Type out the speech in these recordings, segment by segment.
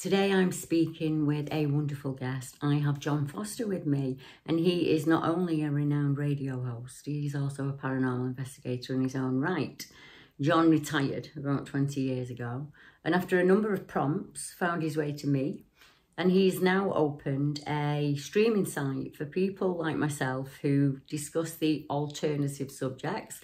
Today I'm speaking with a wonderful guest. I have John Foster with me, and he is not only a renowned radio host, he's also a paranormal investigator in his own right. John retired about 20 years ago, and after a number of prompts, found his way to me, and he's now opened a streaming site for people like myself who discuss the alternative subjects,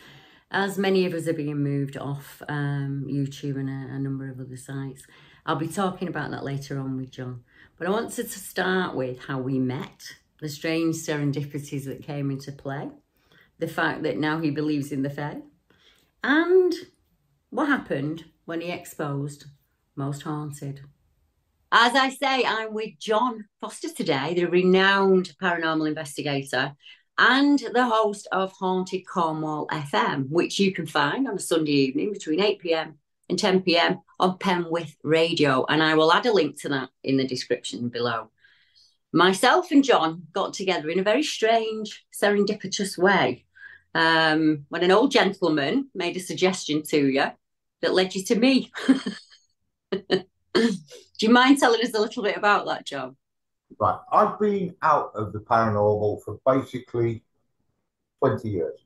as many of us are being moved off YouTube and a number of other sites. I'll be talking about that later on with John. But I wanted to start with how we met, the strange serendipities that came into play, the fact that now he believes in the Fae, and what happened when he exposed Most Haunted. As I say, I'm with John Foster today, the renowned paranormal investigator and the host of Haunted Cornwall FM, which you can find on a Sunday evening between 8 p.m. and 10 p.m. on Penwith Radio, and I will add a link to that in the description below. Myself and John got together in a very strange, serendipitous way when an old gentleman made a suggestion to you that led you to me. Do you mind telling us a little bit about that, John? Right, I've been out of the paranormal for basically 20 years,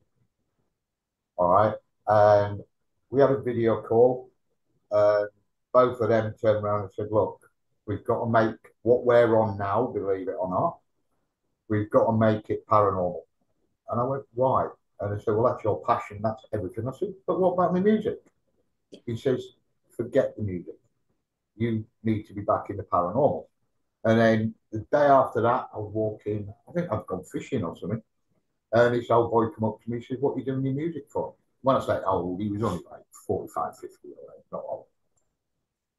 all right? And we had a video call. Both of them turned around and said, look, we've got to make what we're on now, believe it or not, we've got to make it paranormal. And I went, why? And they said, well, that's your passion, that's everything. I said, but what about my music? He says, forget the music. You need to be back in the paranormal. And then the day after that, I was walking, I think I've gone fishing or something, and this old boy come up to me and says, what are you doing your music for? When I say old, he was only like 45, 50, not old.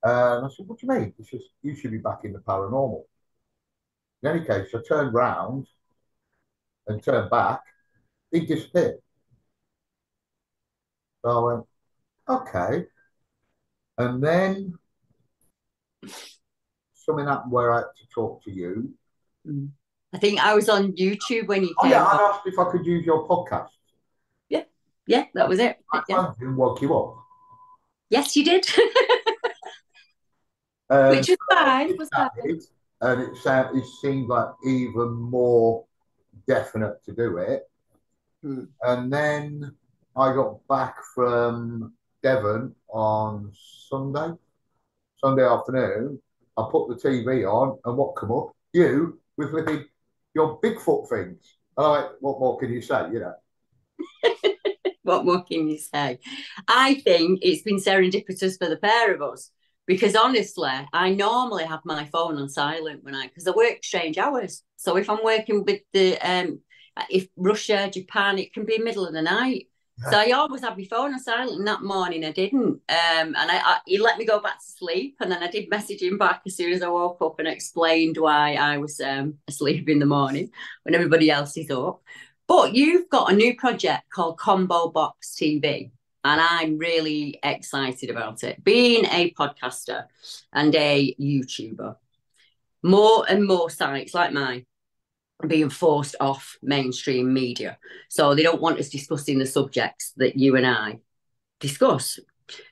And I said, what do you mean? He says, you should be back in the paranormal. In any case, I turned round and turned back. He disappeared. So I went, okay. And then something happened where I had to talk to you. I think I was on YouTube when you came. Oh, yeah, I asked if I could use your podcast. Yeah, that was it. I didn't woke you up. Yes, you did. Which was fine. And it seemed like even more definite to do it. And then I got back from Devon on Sunday afternoon. I put the TV on, and what come up? You with your Bigfoot things. And I went, what more can you say, you know? What more can you say? I think it's been serendipitous for the pair of us, because honestly, I normally have my phone on silent because I work strange hours. So if I'm working with the, if Russia, Japan, it can be middle of the night. Yeah. So I always have my phone on silent, and that morning I didn't. And he let me go back to sleep, and then I did message him back as soon as I woke up and explained why I was asleep in the morning when everybody else is up. But you've got a new project called Combo Box TV, and I'm really excited about it. Being a podcaster and a YouTuber, more and more sites like mine are being forced off mainstream media. So they don't want us discussing the subjects that you and I discuss.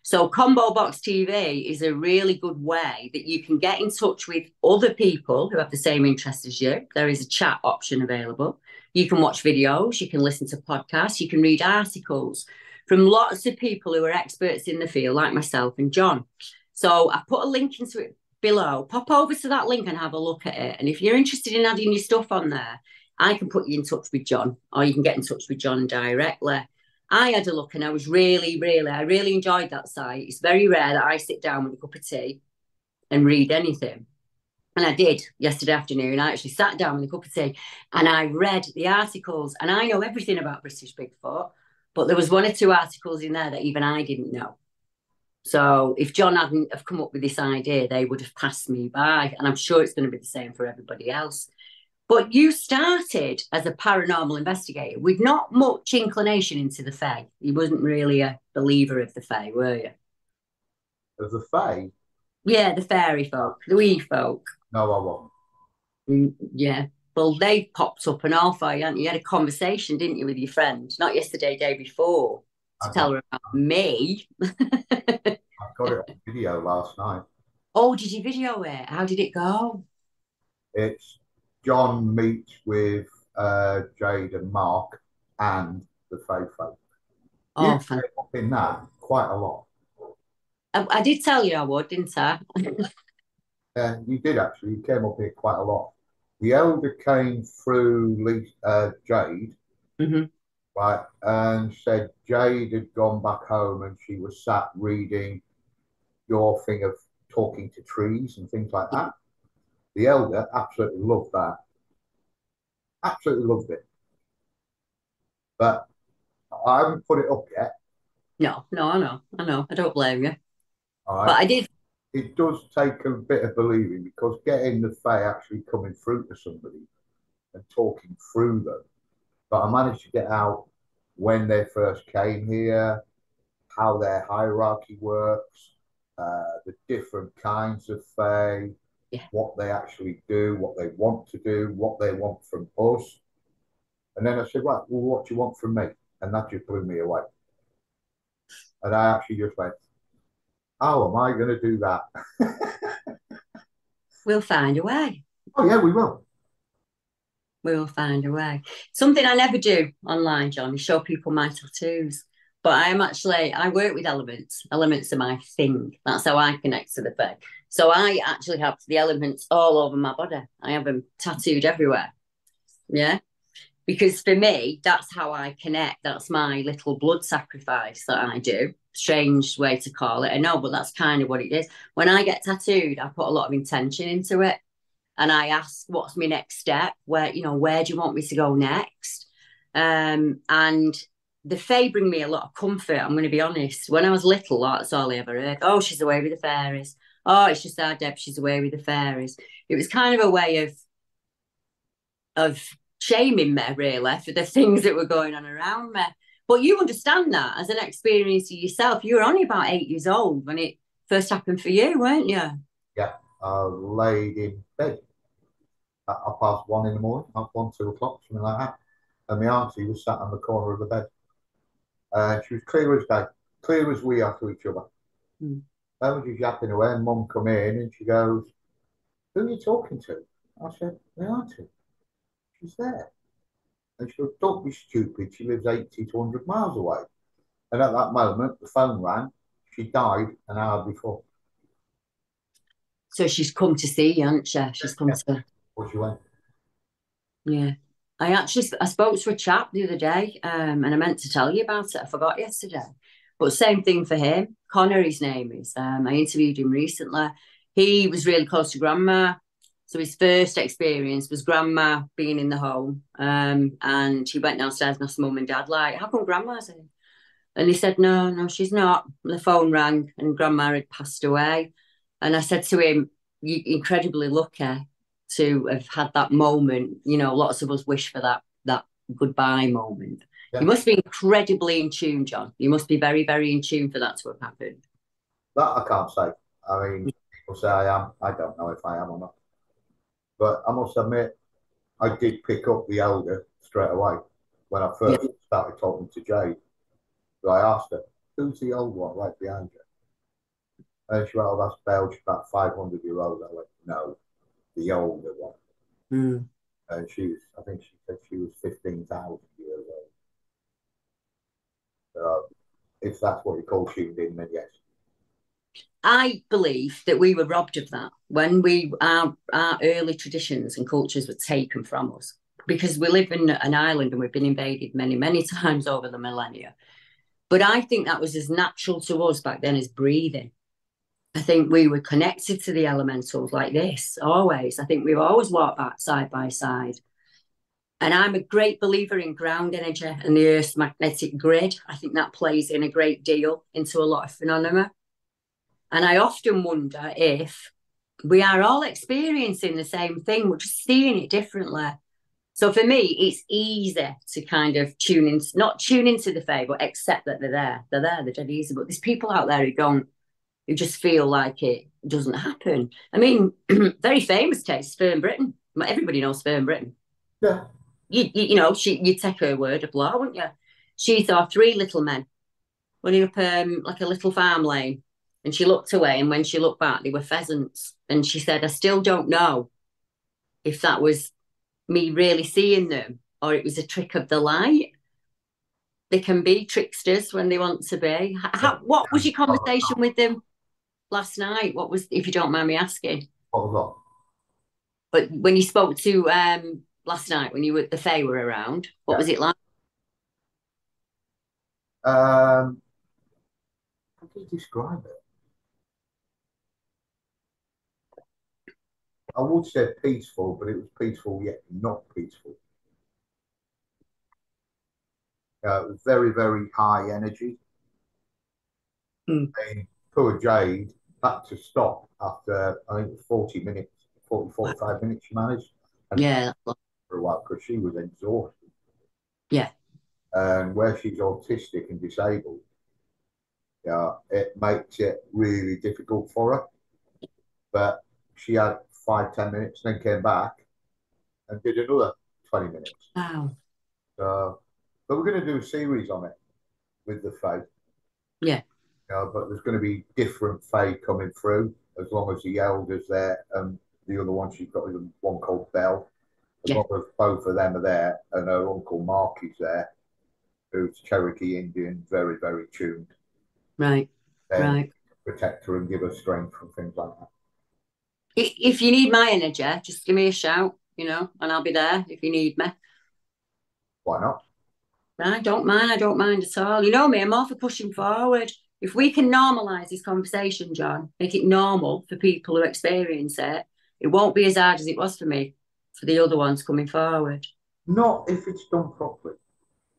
So Combo Box TV is a really good way that you can get in touch with other people who have the same interest as you. There is a chat option available. You can watch videos, you can listen to podcasts, you can read articles from lots of people who are experts in the field, like myself and John. So I put a link into it below. Pop over to that link and have a look at it. And if you're interested in adding your stuff on there, I can put you in touch with John, or you can get in touch with John directly. I had a look, and I was really enjoyed that site. It's very rare that I sit down with a cup of tea and read anything. And I did yesterday afternoon. I actually sat down with a cup of tea and I read the articles, and I know everything about British Bigfoot, but there was one or two articles in there that even I didn't know. So if John hadn't have come up with this idea, they would have passed me by, and I'm sure it's going to be the same for everybody else. But you started as a paranormal investigator with not much inclination into the Fae. You wasn't really a believer of the Fae, were you? Of the Fae? Yeah, the fairy folk, the wee folk. No, I won't. Yeah. Well, they popped up an all for you, hadn't you? You had a conversation, didn't you, with your friend? Not yesterday, day before, to tell her about me. I got it on video last night. Oh, did you video it? How did it go? It's John meets with Jade and Mark and the Fae folk. Oh, fantastic. In that, quite a lot. I did tell you I would, didn't I? You did actually. You came up here quite a lot. The elder came through Jade, mm-hmm. right, and said Jade had gone back home and she was sat reading your thing of talking to trees and things like that. The elder absolutely loved that. Absolutely loved it. But I haven't put it up yet. No, I know. I don't blame you. Right. But I did. It does take a bit of believing, because getting the Fae actually coming through to somebody and talking through them. But I managed to get out when they first came here, how their hierarchy works, the different kinds of Fae, yeah. what they actually do, what they want to do, what they want from us. And then I said, right, well, what do you want from me? And that just blew me away. And I actually just went, how am I going to do that? We'll find a way. Oh, yeah, we will. We will find a way. Something I never do online, John, is show people my tattoos. But I work with elements. Elements are my thing. That's how I connect to the thing. So I actually have the elements all over my body. I have them tattooed everywhere. Yeah. Because for me, that's how I connect. That's my little blood sacrifice that I do. Strange way to call it, I know, but that's kind of what it is. When I get tattooed, I put a lot of intention into it. And I ask, what's my next step? Where do you want me to go next? And the Fae bring me a lot of comfort, I'm going to be honest. When I was little, that's all I ever heard. Oh, she's away with the fairies. Oh, it's just our Deb, she's away with the fairies. It was kind of a way of shaming me, really, for the things that were going on around me. But you understand that as an experience yourself. You were only about 8 years old when it first happened for you, weren't you? Yeah, I laid in bed at 1:30 in the morning, 1, 2 o'clock, something like that. And my auntie was sat on the corner of the bed. She was clear as day, clear as we are to each other. Mm. I was just yapping away, and Mum come in and she goes, "Who are you talking to?" I said, "My auntie. She's there." And she goes, "Don't be stupid. She lives 80 to 100 miles away." And at that moment, the phone rang. She died an hour before. So she's come to see you, hasn't she? She's come to... Well, she went. Yeah. I spoke to a chap the other day, and I meant to tell you about it. I forgot yesterday. But same thing for him. Connor, his name is. I interviewed him recently. He was really close to Grandma. So his first experience was Grandma being in the home. And he went downstairs and asked Mum and Dad, like, "How come Grandma's in?" And he said, no, she's not. And the phone rang and Grandma had passed away. And I said to him, "You're incredibly lucky to have had that moment. You know, lots of us wish for that goodbye moment." Yeah. You must be incredibly in tune, John. You must be very, very in tune for that to have happened. That I can't say. I mean, people say I am. I don't know if I am or not. But I must admit, I did pick up the elder straight away when I first started talking to Jade. So I asked her, "Who's the old one right behind you?" And she went, "Oh, that's Belle. She's about 500 years old." I went, "No, the older one." Mm. And I think she said she was 15,000 years old. So if that's what you call tuned in, then yes. I believe that we were robbed of that when our early traditions and cultures were taken from us, because we live in an island and we've been invaded many, many times over the millennia. But I think that was as natural to us back then as breathing. I think we were connected to the elementals like this, always. I think we've always walked back side by side. And I'm a great believer in ground energy and the Earth's magnetic grid. I think that plays in a great deal into a lot of phenomena. And I often wonder if we are all experiencing the same thing. We're just seeing it differently. So for me, it's easy to kind of tune in, not tune into the Fae, but accept that they're there. They're there, they're dead easy. But there's people out there who just feel like it doesn't happen. I mean, very famous case, Fern Britton. Everybody knows Fern Britton. Yeah. You take her word of law, wouldn't you? She saw 3 little men running up like a little farm lane. And she looked away, and when she looked back, they were pheasants. And she said, I still don't know if that was me really seeing them or it was a trick of the light. They can be tricksters when they want to be. What was your conversation with them last night? What was, if you don't mind me asking? What was that? But when you spoke to last night, when you were, the Fae were around, what was it like? How do you describe it? I would say peaceful, but it was peaceful yet not peaceful. Very, very high energy. Mm. And poor Jade had to stop after, I think, 40 minutes, 40, 45 minutes she managed. And yeah. For a while, because she was exhausted. Yeah. And where she's autistic and disabled, it makes it really difficult for her. But she had 5–10 minutes, then came back and did another 20 minutes. Wow. So, but we're going to do a series on it with the Fae. Yeah. But there's going to be different Fae coming through, as long as the Elder's there and the other one she's got, one called Belle. As long as both of them are there and her uncle Mark is there, who's Cherokee Indian, very, very tuned. Right, right. Protect her and give her strength and things like that. If you need my energy, just give me a shout, you know, and I'll be there if you need me. Why not? I don't mind. I don't mind at all. You know me, I'm all for pushing forward. If we can normalise this conversation, John, make it normal for people who experience it, it won't be as hard as it was for me, for the other ones coming forward. Not if it's done properly.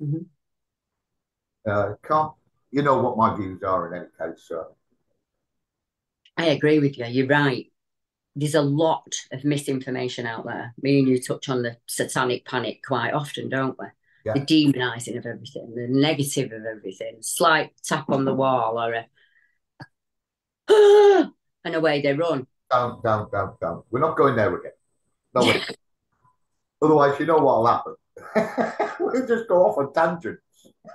Mm-hmm. Can't, you know what my views are in any case, sir. I agree with you. You're right. There's a lot of misinformation out there. Me and you touch on the satanic panic quite often, don't we? Yeah. The demonising of everything, the negative of everything, slight tap on the wall or a... and away they run. Down. We're not going there again. No way. Otherwise, you know what will happen. We'll just go off on tangents.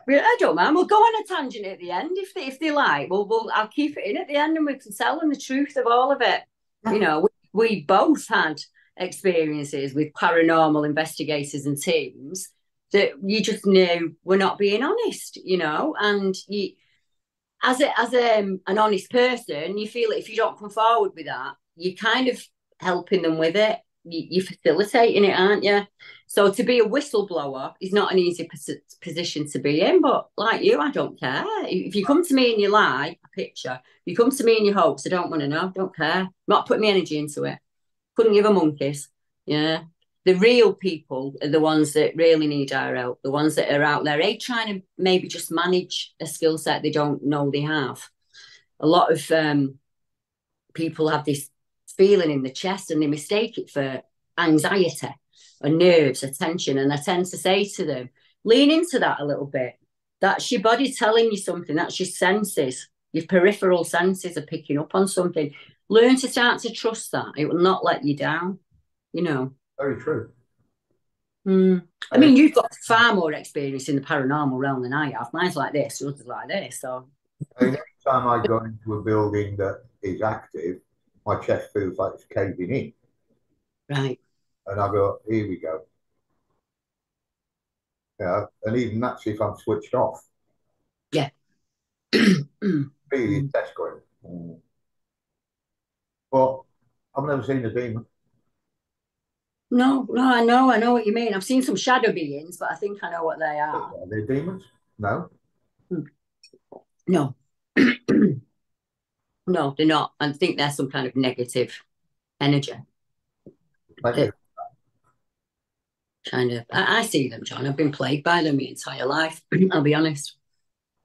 I don't mind. We'll go on a tangent at the end if they like. I'll keep it in at the end and we can tell them the truth of all of it. You know, we both had experiences with paranormal investigators and teams that you just knew were not being honest, you know, and you, as an honest person, you feel that if you don't come forward with that, you're kind of helping them with it. You're facilitating it, aren't you? So to be a whistleblower is not an easy position to be in, but like you, I don't care. If you come to me and you lie, a picture, if you come to me and you hoax, I don't want to know, don't care. Not putting my energy into it. Couldn't give a monkeys. Yeah. The real people are the ones that really need our help, the ones that are out there, trying to maybe just manage a skill set they don't know they have. A lot of people have this feeling in the chest and they mistake it for anxiety or nerves or tension, and I tend to say to them, lean into that a little bit. That's your body telling you something. That's your senses. Your peripheral senses are picking up on something. Learn to start to trust that. It will not let you down, you know. Very true. Mm. I mean, you've got far more experience in the paranormal realm than I have. Mine's like this, yours is like this. So every time I go into a building that is active, my chest feels like it's caving in. Right. And I go, here we go. Yeah, and even that's if I'm switched off. Yeah. Really desperate. Mm. But I've never seen a demon. No, I know what you mean. I've seen some shadow beings, but I think I know what they are. Are they demons? No. No. No, they're not. I think they're some kind of negative energy. Kind of. I see them, John. I've been plagued by them my entire life. I'll be honest.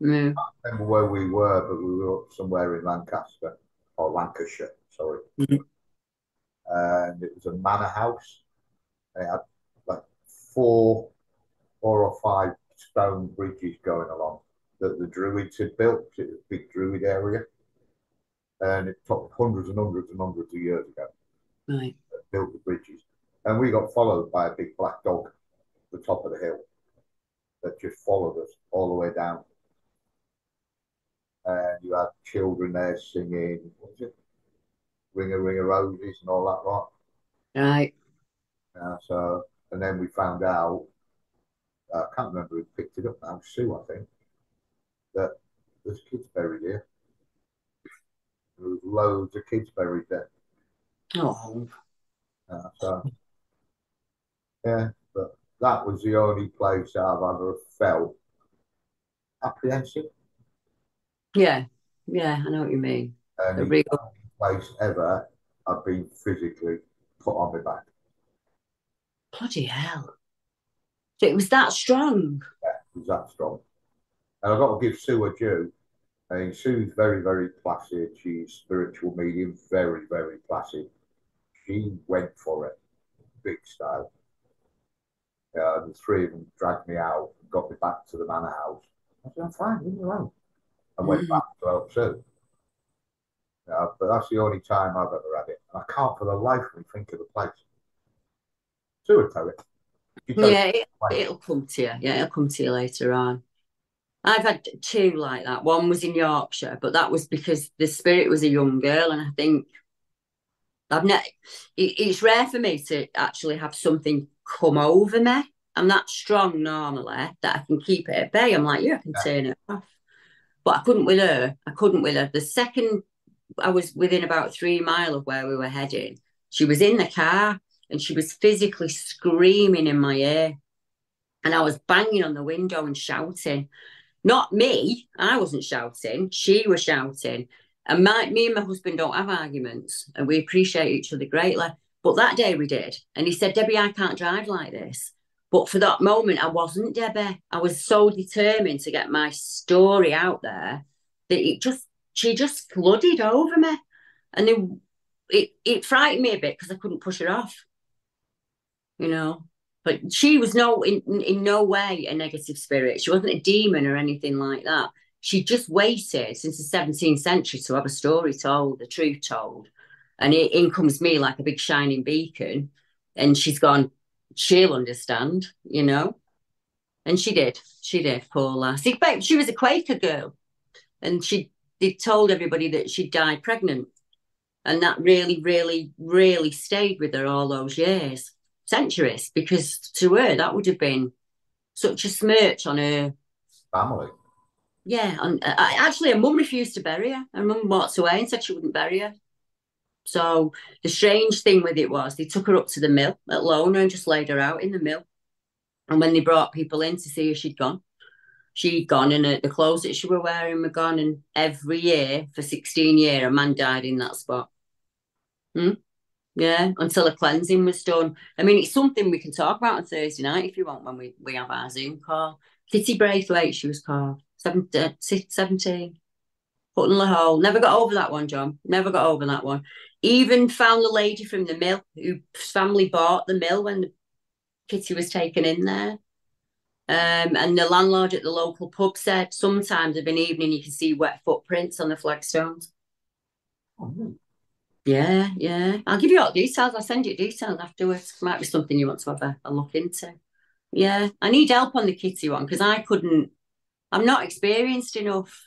Yeah. I can't remember where we were, but we were up somewhere in Lancaster, or Lancashire, sorry. Mm-hmm. And it was a manor house. It had like four or five stone bridges going along that the Druids had built. It was a big Druid area. And it took hundreds of years ago. Right. Built the bridges. And we got followed by a big black dog at the top of the hill that just followed us all the way down. and you had children there singing, what was it? Ringa Ringa Roses and all that lot. Right. So, and then we found out, I can't remember who picked it up now, Sue, I think, that there's kids buried here. There was loads of kids buried there. Oh. So, yeah, but that was the only place I've ever felt apprehensive. Yeah, yeah, I know what you mean. And the real place ever I've been physically put on my back. Bloody hell. So it was that strong? Yeah, it was that strong. And I've got to give Sue a due. I mean, Sue's very, very placid. She's spiritual medium, very, very placid. She went for it, big style. The three of them dragged me out and got me back to the manor house. I said, I'm fine, leave me alone. I went back to help Sue. But that's the only time I've ever had it. And I can't for the life of me think of the place. Sue would tell it. Yeah, it'll come to you. Yeah, it'll come to you later on. I've had two like that. One was in Yorkshire, but that was because the spirit was a young girl, and I think I've not. It's rare for me to actually have something come over me. I'm that strong normally that I can keep it at bay. I'm like, yeah, I can turn it off, but I couldn't with her. I couldn't with her. The second I was within about 3 miles of where we were heading, she was in the car and she was physically screaming in my ear, and I was banging on the window and shouting. Not me. I wasn't shouting. She was shouting. And me and my husband don't have arguments, and we appreciate each other greatly. But that day we did. And he said, Debbie, I can't drive like this. But for that moment, I wasn't, Debbie. I was so determined to get my story out there that she just flooded over me. And then it frightened me a bit because I couldn't push her off, you know. But she was in no way a negative spirit. She wasn't a demon or anything like that. She just waited since the 17th century to have a story told, the truth told. And in comes me like a big shining beacon. And she's gone, she'll understand, you know. And she did. She did, poor lass. She was a Quaker girl. And they told everybody that she died pregnant. And that really, really, really stayed with her all those years. Centuries, because to her that would have been such a smirch on her family. Yeah, and actually her mum refused to bury her. Her mum walked away and said she wouldn't bury her. So the strange thing with it was they took her up to the mill at Lona and just laid her out in the mill. And when they brought people in to see her, she'd gone, and the clothes that she were wearing were gone. And every year for 16 years a man died in that spot. Yeah, until a cleansing was done. I mean, it's something we can talk about on Thursday night if you want, when we have our Zoom call. Kitty Braithwaite, she was called, 17. Pendle Hill. Never got over that one, John. Never got over that one. Even found the lady from the mill, whose family bought the mill when Kitty was taken in there. And the landlord at the local pub said, sometimes of an evening you can see wet footprints on the flagstones. Oh, Yeah. I'll give you all the details. I'll send you details afterwards. Might be something you want to have a look into. Yeah, I need help on the Kitty one because I'm not experienced enough.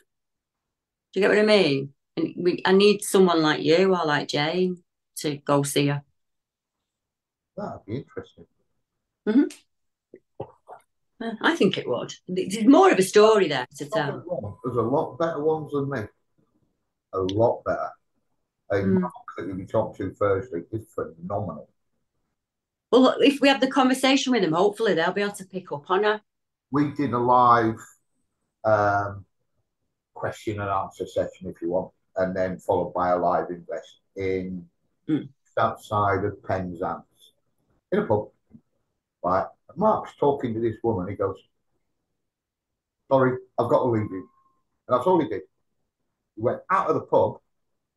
Do you get what I mean? And I need someone like you or like Jane to go see her. That'd be interesting. I think it would. There's more of a story there to tell. There's a lot better ones than me. A lot better. Mark that you'll be talking to Thursday is phenomenal. Well, look, if we have the conversation with them, hopefully they'll be able to pick up on her. We did a live question and answer session, if you want, and then followed by a live invest in outside of Penzance in a pub. Right, Mark's talking to this woman. He goes, "Sorry, I've got to leave you," and that's all he did. He went out of the pub.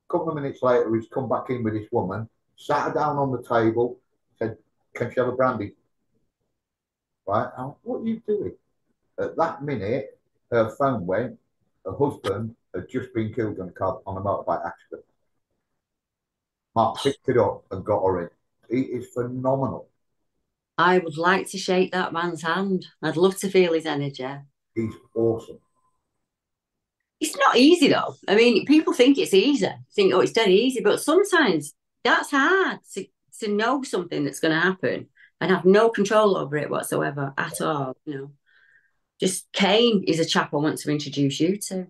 Couple of minutes later, he's come back in with this woman, sat her down on the table, said, "Can she have a brandy?" Right? I went, "What are you doing?" At that minute, her phone went. Her husband had just been killed on a motorbike accident. Mark picked it up and got her in. He is phenomenal. I would like to shake that man's hand. I'd love to feel his energy. He's awesome. It's not easy, though. I mean, people think it's easy. Think, oh, it's dead easy. But sometimes that's hard to know something that's going to happen and have no control over it whatsoever at all, you know. Just Kane is a chap I want to introduce you to.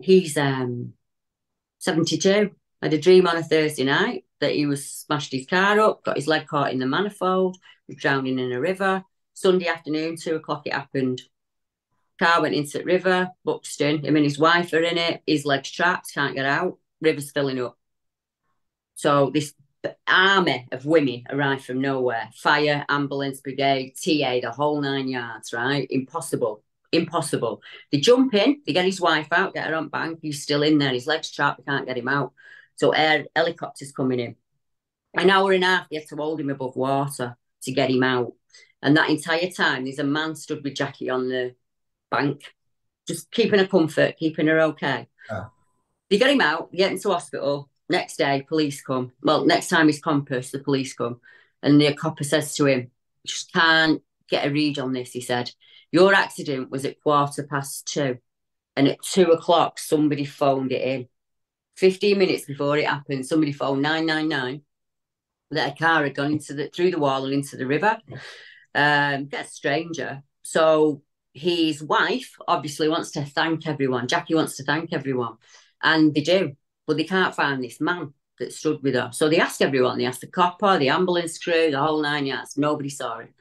He's 72. I had a dream on a Thursday night that he was smashed his car up, got his leg caught in the manifold, was drowning in a river. Sunday afternoon, 2 o'clock, it happened. Car went into the river, Buxton. Him and his wife are in it. His leg's trapped, can't get out. River's filling up. So this army of women arrived from nowhere. Fire, ambulance, brigade, TA, the whole 9 yards, right? Impossible. Impossible. They jump in, they get his wife out, get her on bank. He's still in there. His leg's trapped, they can't get him out. So air helicopters coming in. An hour and a half, they had to hold him above water to get him out. And that entire time, there's a man stood with Jackie on the bank, just keeping her comfort, keeping her okay. Oh. They get him out, get him to hospital. Next day, police come. Well, next time he's compassed, the police come. And the copper says to him, just can't get a read on this, he said. Your accident was at 2:15. And at 2 o'clock, somebody phoned it in. 15 minutes before it happened, somebody phoned 999 that a car had gone into through the wall and into the river. That's a stranger. So his wife obviously wants to thank everyone. Jackie wants to thank everyone. And they do. But they can't find this man that stood with her. So they asked everyone. They asked the copper, the ambulance crew, the whole 9 yards. Nobody saw him.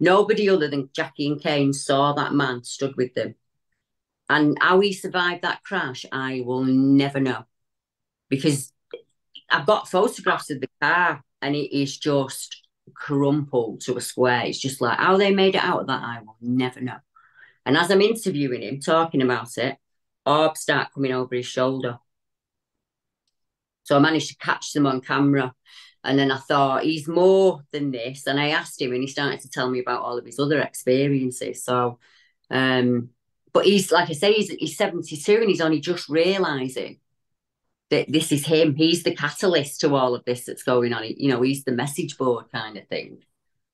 Nobody other than Jackie and Kane saw that man stood with them. And how he survived that crash, I will never know. Because I've got photographs of the car and it is just crumpled to a square. It's just like, how they made it out of that, I will never know. And as I'm interviewing him, talking about it, orbs start coming over his shoulder. So I managed to catch them on camera. And then I thought, he's more than this. And I asked him and he started to tell me about all of his other experiences. So, but he's, like I say, he's 72 and he's only just realising that this is him. He's the catalyst to all of this that's going on. You know, he's the message board kind of thing,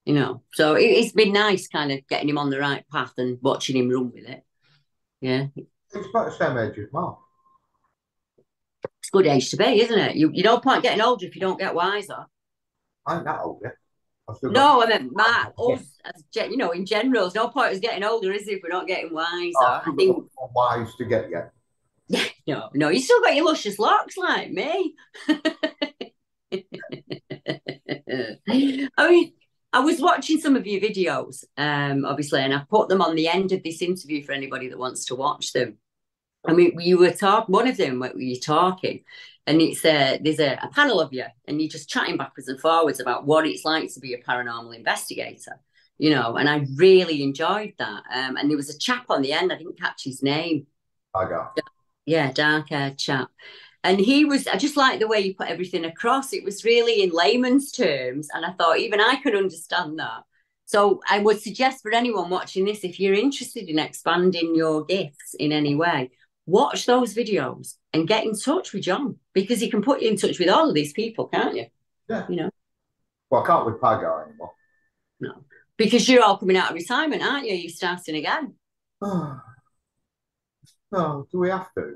you know. So it's been nice kind of getting him on the right path and watching him run with it. Yeah. It's about the same age as Mark. It's a good age to be, isn't it? You don't point getting older if you don't get wiser. I'm not older. No, I meant Mark, us, as, you know, in general, there's no point us getting older, is it, if we're not getting wiser? Oh, I think not wise to get yet. Yeah, no, you still got your luscious locks like me. I mean, I was watching some of your videos, obviously, and I put them on the end of this interview for anybody that wants to watch them. I mean, you were talking, one of them where you were talking, and it's there's a panel of you, and you're just chatting backwards and forwards about what it's like to be a paranormal investigator, you know, and I really enjoyed that. And there was a chap on the end, I didn't catch his name. I got. Yeah, dark-haired chap. And he was, I just like the way you put everything across. It was really in layman's terms. And I thought, even I could understand that. So I would suggest for anyone watching this, if you're interested in expanding your gifts in any way, watch those videos and get in touch with John, because he can put you in touch with all of these people, can't you? Yeah. You know? Well, I can't with Pago anymore. No, because you're all coming out of retirement, aren't you? You're starting again. Oh, do we have to?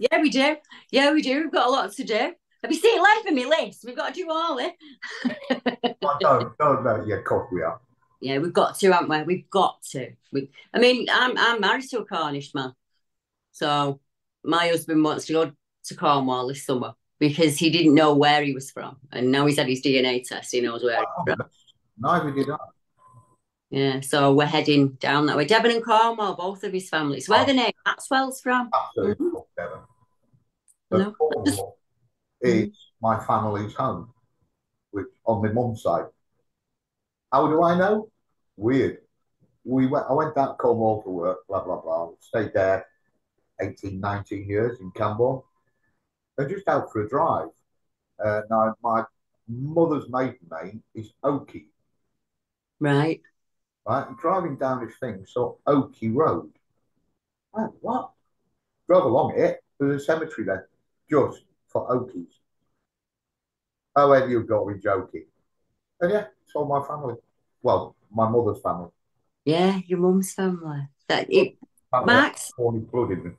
Yeah, we do. Yeah, we do. We've got a lot to do. Have you seen it left on my list? We've got to do all it. Well, no, yeah, of course we are. Yeah, we've got to, haven't we? We've got to. I mean, I'm married to a Cornish man. So my husband wants to go to Cornwall this summer because he didn't know where he was from. And now he's had his DNA test, he knows where he's from. Neither did I. Yeah, so we're heading down that way. Devon and Cornwall, both of his families. Where the name Maxwell's from? Absolutely, mm-hmm. Devon. No. Cornwall is my family's home, which on my mum's side. How do I know? Weird. I went down to Cornwall for work, blah, blah, blah. Stayed there 18, 19 years in Campbell. They're just out for a drive. Now, my mother's maiden name is Oakie. Right. Right, and driving down this thing, saw Oakie Road. Like, what? Drove along it. There's a cemetery there, just for Oakies. Oh, Eddie, you've got to be joking. And yeah, it's all my family. Well, my mother's family. Yeah, your mum's family. That it. Mark's. Corny blood in me.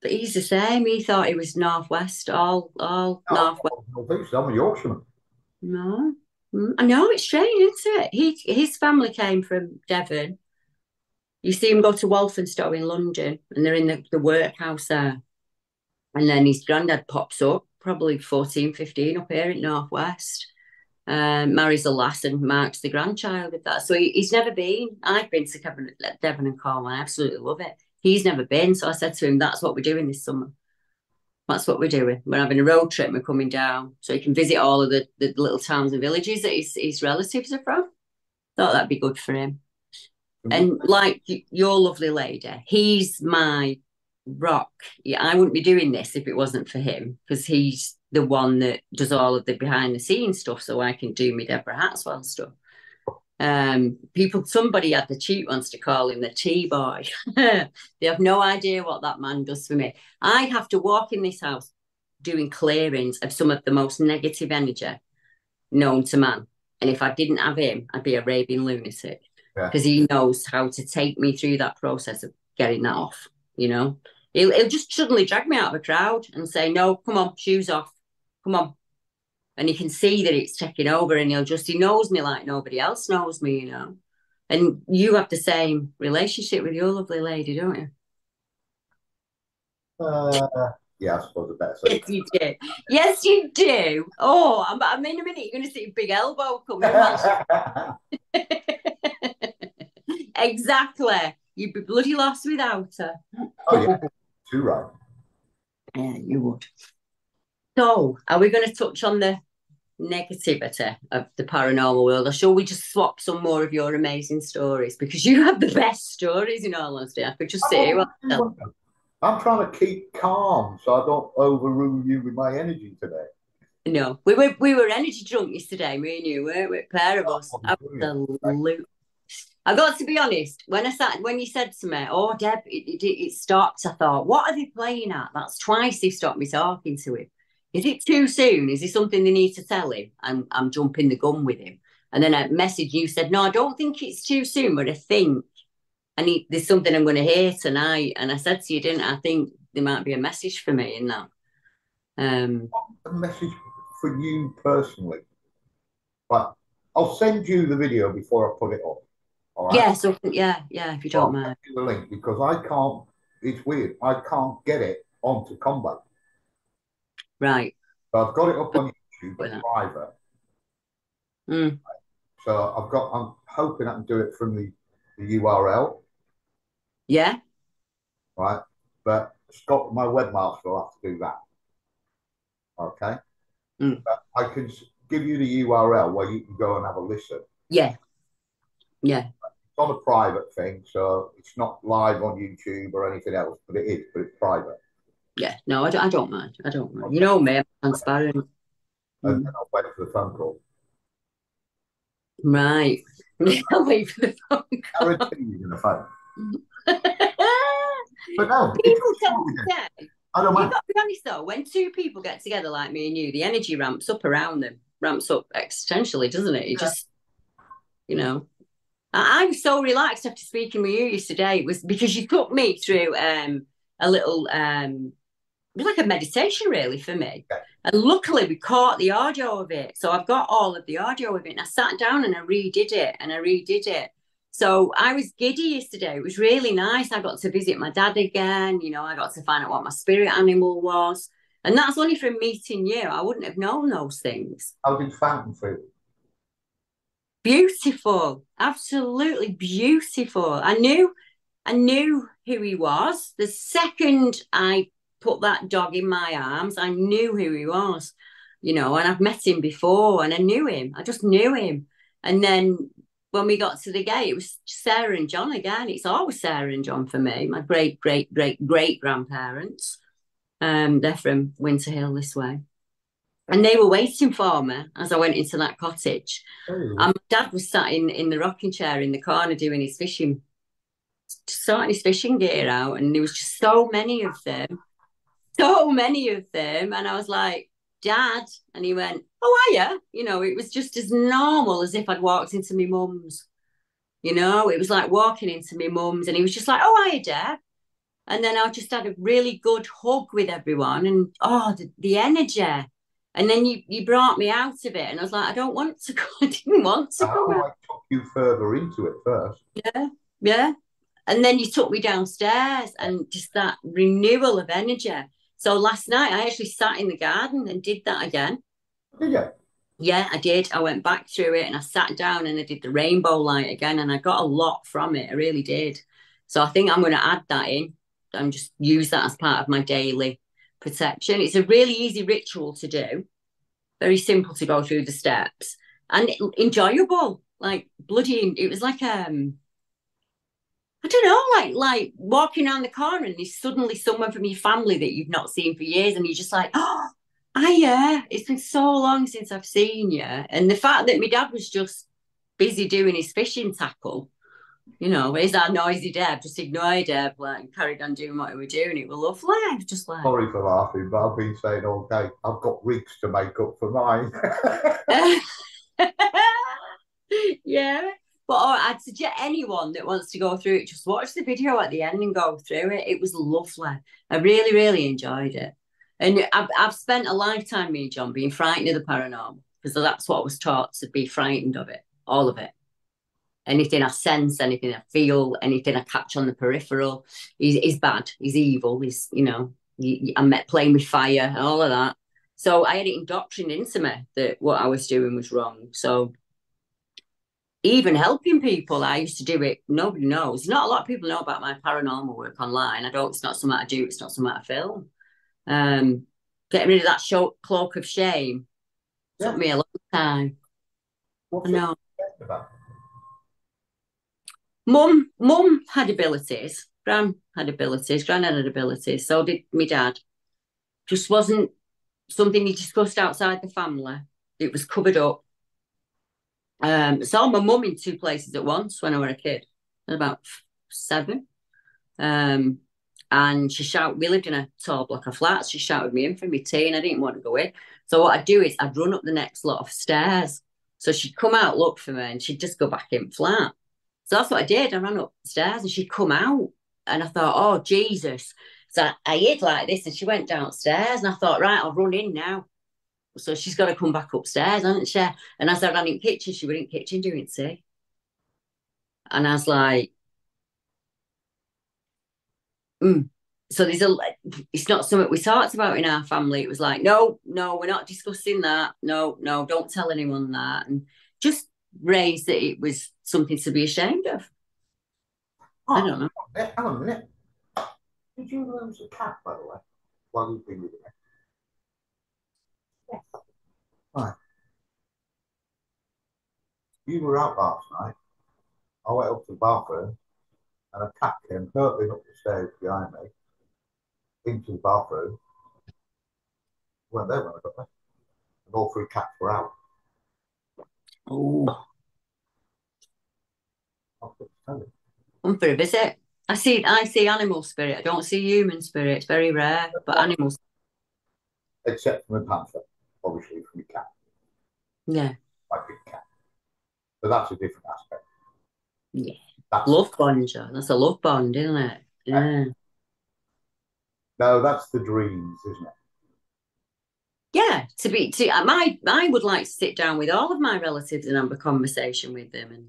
But he's the same. He thought he was northwest, all no, northwest. I don't think so. I'm a Yorkshireman. No, I know, it's strange, isn't it? His family came from Devon. You see him go to Walthamstow in London, and they're in the workhouse there. And then his granddad pops up, probably 14, 15, up here in Northwest. Marries a lass and marks the grandchild with that. So he's never been. I've been to Devon and Cornwall. I absolutely love it. He's never been. So I said to him, that's what we're doing this summer. That's what we're doing. We're having a road trip and we're coming down so he can visit all of the little towns and villages that his relatives are from. Thought that'd be good for him. Mm-hmm. And like your lovely lady, he's my rock. Yeah, I wouldn't be doing this if it wasn't for him, because he's the one that does all of the behind-the-scenes stuff so I can do me Deborah Hartswell stuff. Somebody had the cheek once to call him the T-boy. They have no idea what that man does for me. I have to walk in this house doing clearings of some of the most negative energy known to man. And if I didn't have him, I'd be a raving lunatic, because he knows how to take me through that process of getting that off, you know. He'll just suddenly drag me out of a crowd and say, no, come on, shoes off, come on. And he can see that it's taking over, and he knows me like nobody else knows me, you know. And you have the same relationship with your lovely lady, don't you? Yeah, I suppose the best. Yes, you do. Yes, you do. Oh, I'm in a minute. You're going to see a big elbow coming. Exactly. You'd be bloody lost without her. Oh, yeah. Too right. Yeah, you would. So, are we going to touch on the negativity of the paranormal world, or shall we just swap some more of your amazing stories? Because you have the best stories, in all honesty. I could just see. I'm trying to keep calm so I don't overrule you with my energy today. No, we were energy drunk yesterday, me and you, weren't we? Pair of us. Absolutely. I've got to be honest, when you said to me, oh, Deb, it stopped, I thought, what are they playing at? That's twice he stopped me talking to him. Is it too soon? Is there something they need to tell him? I'm jumping the gun with him. And then I messaged you, said, no, I don't think it's too soon, but I think there's something I'm going to hear tonight. And I said to you, didn't I? I think there might be a message for me in that. A message for you personally. But I'll send you the video before I put it up. All right? Yeah, so, yeah, if you don't mind. I'll send you the link, because I can't, it's weird, I can't get it onto Combo. Right. So I've got it up on YouTube, but private. Mm. So I'm hoping I can do it from the URL. Yeah. Right. But Scott, my webmaster, will have to do that. Okay. Mm. But I can give you the URL where you can go and have a listen. Yeah. Yeah. It's not a private thing, so it's not live on YouTube or anything else, but it's private. Yeah, no, I don't mind. I don't mind. You know me, I'm transparent. And then I'll wait for the phone call. Right. I'll wait for the phone call. The phone. But no, people say, I don't mind. You've got to be honest, though, when two people get together like me and you, the energy ramps up around them, ramps up existentially, doesn't it? It just, you know. I was so relaxed after speaking with you yesterday. It was because you took me through a little... like a meditation, really, for me. Okay. And luckily, we caught the audio of it. So I've got all of the audio of it. And I sat down and I redid it. So I was giddy yesterday. It was really nice. I got to visit my dad again. You know, I got to find out what my spirit animal was. And that's only from meeting you. I wouldn't have known those things. I've been fountain fruit. Beautiful. Absolutely beautiful. I knew who he was. The second I put that dog in my arms, I knew who he was, you know, and I've met him before and I knew him. I just knew him. And then when we got to the gate, it was Sarah and John again. It's always Sarah and John for me, my great-great-great-great-grandparents. They're from Winter Hill this way. And they were waiting for me as I went into that cottage. Oh. And my dad was sat in the rocking chair in the corner doing his fishing, sorting his fishing gear out, and there was just so many of them, and I was like, Dad, and he went, oh, are you? You know, it was just as normal as if I'd walked into my mum's, you know. It was like walking into my mum's, and he was just like, oh, are you, Dad? And then I just had a really good hug with everyone, and the energy. And then you brought me out of it, and I was like, I don't want to go. I didn't want to go. I took you further into it first. Yeah, yeah. And then you took me downstairs, and just that renewal of energy. So last night I actually sat in the garden and did that again. Did you? Yeah, I did. I went back through it, and I sat down and I did the rainbow light again, and I got a lot from it. I really did. So I think I'm going to add that in and just use that as part of my daily protection. It's a really easy ritual to do. Very simple to go through the steps and enjoyable. Like bloody, it was like I don't know, like walking around the corner and there's suddenly someone from your family that you've not seen for years, and you're just like, oh, yeah, it's been so long since I've seen you. And the fact that my dad was just busy doing his fishing tackle, you know, where's that noisy Deb? Just ignored Deb, like, carried on doing what we were doing. It was lovely. I was just like... Sorry for laughing, but I've been saying all day, I've got weeks to make up for mine. Yeah. But I'd suggest anyone that wants to go through it, just watch the video at the end and go through it. It was lovely. I really, really enjoyed it. And I've spent a lifetime, me and John, being frightened of the paranormal, because that's what I was taught, to be frightened of it, all of it. Anything I sense, anything I feel, anything I catch on the peripheral is bad, is evil, is, you know, I'm playing with fire and all of that. So I had it indoctrinated into me that what I was doing was wrong. So... even helping people, I used to do it. Nobody knows. Not a lot of people know about my paranormal work online. I don't. It's not something I do. It's not something I film. Getting rid of that cloak of shame took me a long time. What's about? Mum had abilities. Gran had abilities. Granddad had abilities. So did my dad. Just wasn't something he discussed outside the family. It was covered up. Saw my mum in two places at once when I was a kid, about 7. And she shouted, we lived in a tall block of flats, she shouted me in for my tea and I didn't want to go in. So what I'd do is I'd run up the next lot of stairs. So she'd come out, look for me, and she'd just go back in flat. So that's what I did. I ran up the stairs and she'd come out, and I thought, oh, Jesus. So I hid like this, and she went downstairs, and I thought, right, I'll run in now. So she's got to come back upstairs, hasn't she? And as I ran in the kitchen, she was in the kitchen doing tea. And I was like, So there's a, it's not something we talked about in our family. It was like, no, we're not discussing that. No, don't tell anyone that. And just raised that it was something to be ashamed of. Oh, I don't know. Hang on a minute. Did you lose the cat, by the way? While you've been with it. Yes. Right. You were out last night. I went up to the bathroom and a cat came hurtling up the stairs behind me into the bathroom. Weren't there when I got there. And all 3 cats were out. Oh. I'll just tell you. Come for a visit. I see animal spirit. I don't see human spirit. It's very rare, but animal spirit. Except from a panther. Obviously, from a cat. Yeah. My big cat. But that's a different aspect. Yeah. That's love bond, John. That's a love bond, isn't it? Yeah. No, that's the dreams, isn't it? Yeah. I would like to sit down with all of my relatives and have a conversation with them and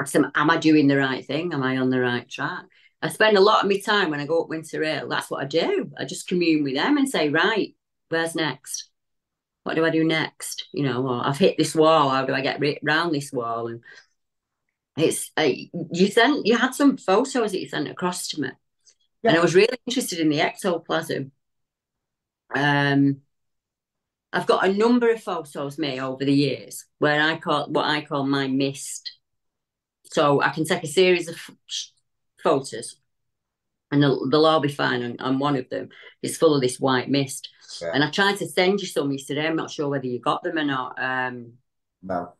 ask them, am I doing the right thing? Am I on the right track? I spend a lot of my time when I go up Winter Hill. That's what I do. I just commune with them and say, right, where's next? What do I do next? You know, or I've hit this wall. How do I get round this wall? And it's you had some photos that you sent across to me, yeah. And I was really interested in the ectoplasm. I've got a number of photos made over the years where I call what I call my mist. So I can take a series of photos, and they'll all be fine. And one of them is full of this white mist. Yeah. And I tried to send you some yesterday. I'm not sure whether you got them or not. No.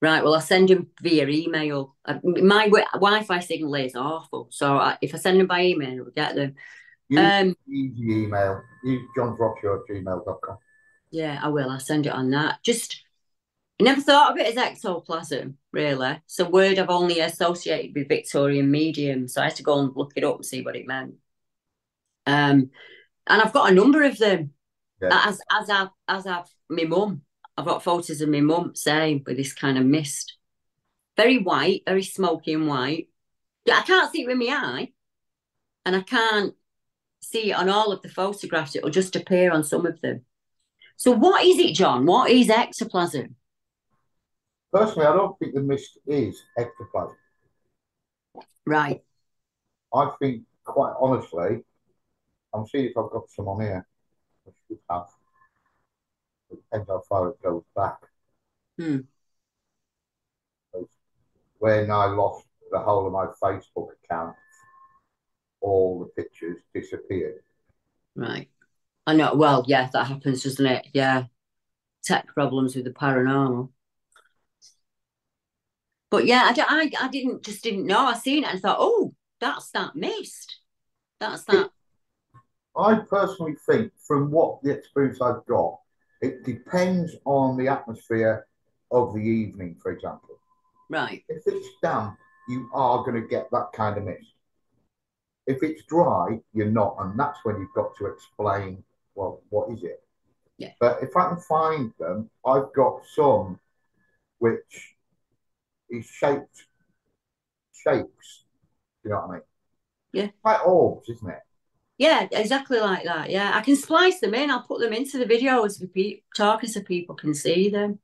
Right, well, I'll send them via email. My Wi-Fi signal is awful. So if I send them by email, it'll get them. Use the email. Use johnfropshaw@gmail.com. Yeah, I will. I'll send it on that. Just I never thought of it as ectoplasm, really. It's a word I've only associated with Victorian mediums, so I had to go and look it up and see what it meant. And I've got a number of them. Yeah. As I've my mum. I've got photos of my mum saying with this kind of mist. Very white, very smoky and white. I can't see it with my eye. And I can't see it on all of the photographs. It'll just appear on some of them. So what is it, John? What is ectoplasm? Personally, I don't think the mist is ectoplasm. Right. I think, quite honestly, I'm seeing if I've got some on here. I should have. It depends how far it goes back. Hmm. When I lost the whole of my Facebook account, all the pictures disappeared. Right. I know. Well, yeah, that happens, doesn't it? Yeah. Tech problems with the paranormal. But yeah, I just didn't know. I seen it and thought, oh, that's that mist. That's that. I personally think, from what the experience I've got, it depends on the atmosphere of the evening, for example. Right. If it's damp, you are going to get that kind of mist. If it's dry, you're not, and that's when you've got to explain, well, what is it? Yeah. But if I can find them, I've got some which... is shaped, shapes, you know what I mean? Yeah. Like orbs, isn't it? Yeah, exactly like that, yeah. I can splice them in, I'll put them into the videos with talking so people can see them.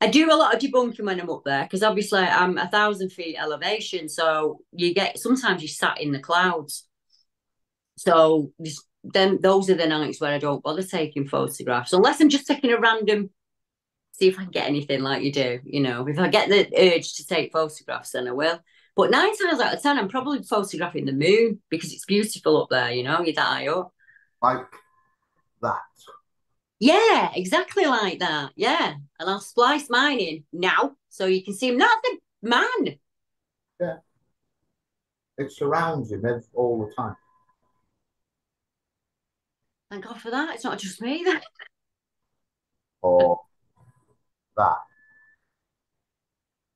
I do a lot of debunking when I'm up there, because obviously I'm 1,000 feet elevation, so you get, sometimes you sat in the clouds. So then those are the nights where I don't bother taking photographs, unless I'm just taking a random, see if I can get anything like you do, you know. If I get the urge to take photographs, then I will. But 9 times out of 10, I'm probably photographing the moon because it's beautiful up there, you know, you're that high up. Like that. Yeah, exactly like that, yeah. And I'll splice mine in now so you can see him. Not the man. Yeah. It surrounds him all the time. Thank God for that. It's not just me, then. Oh. That.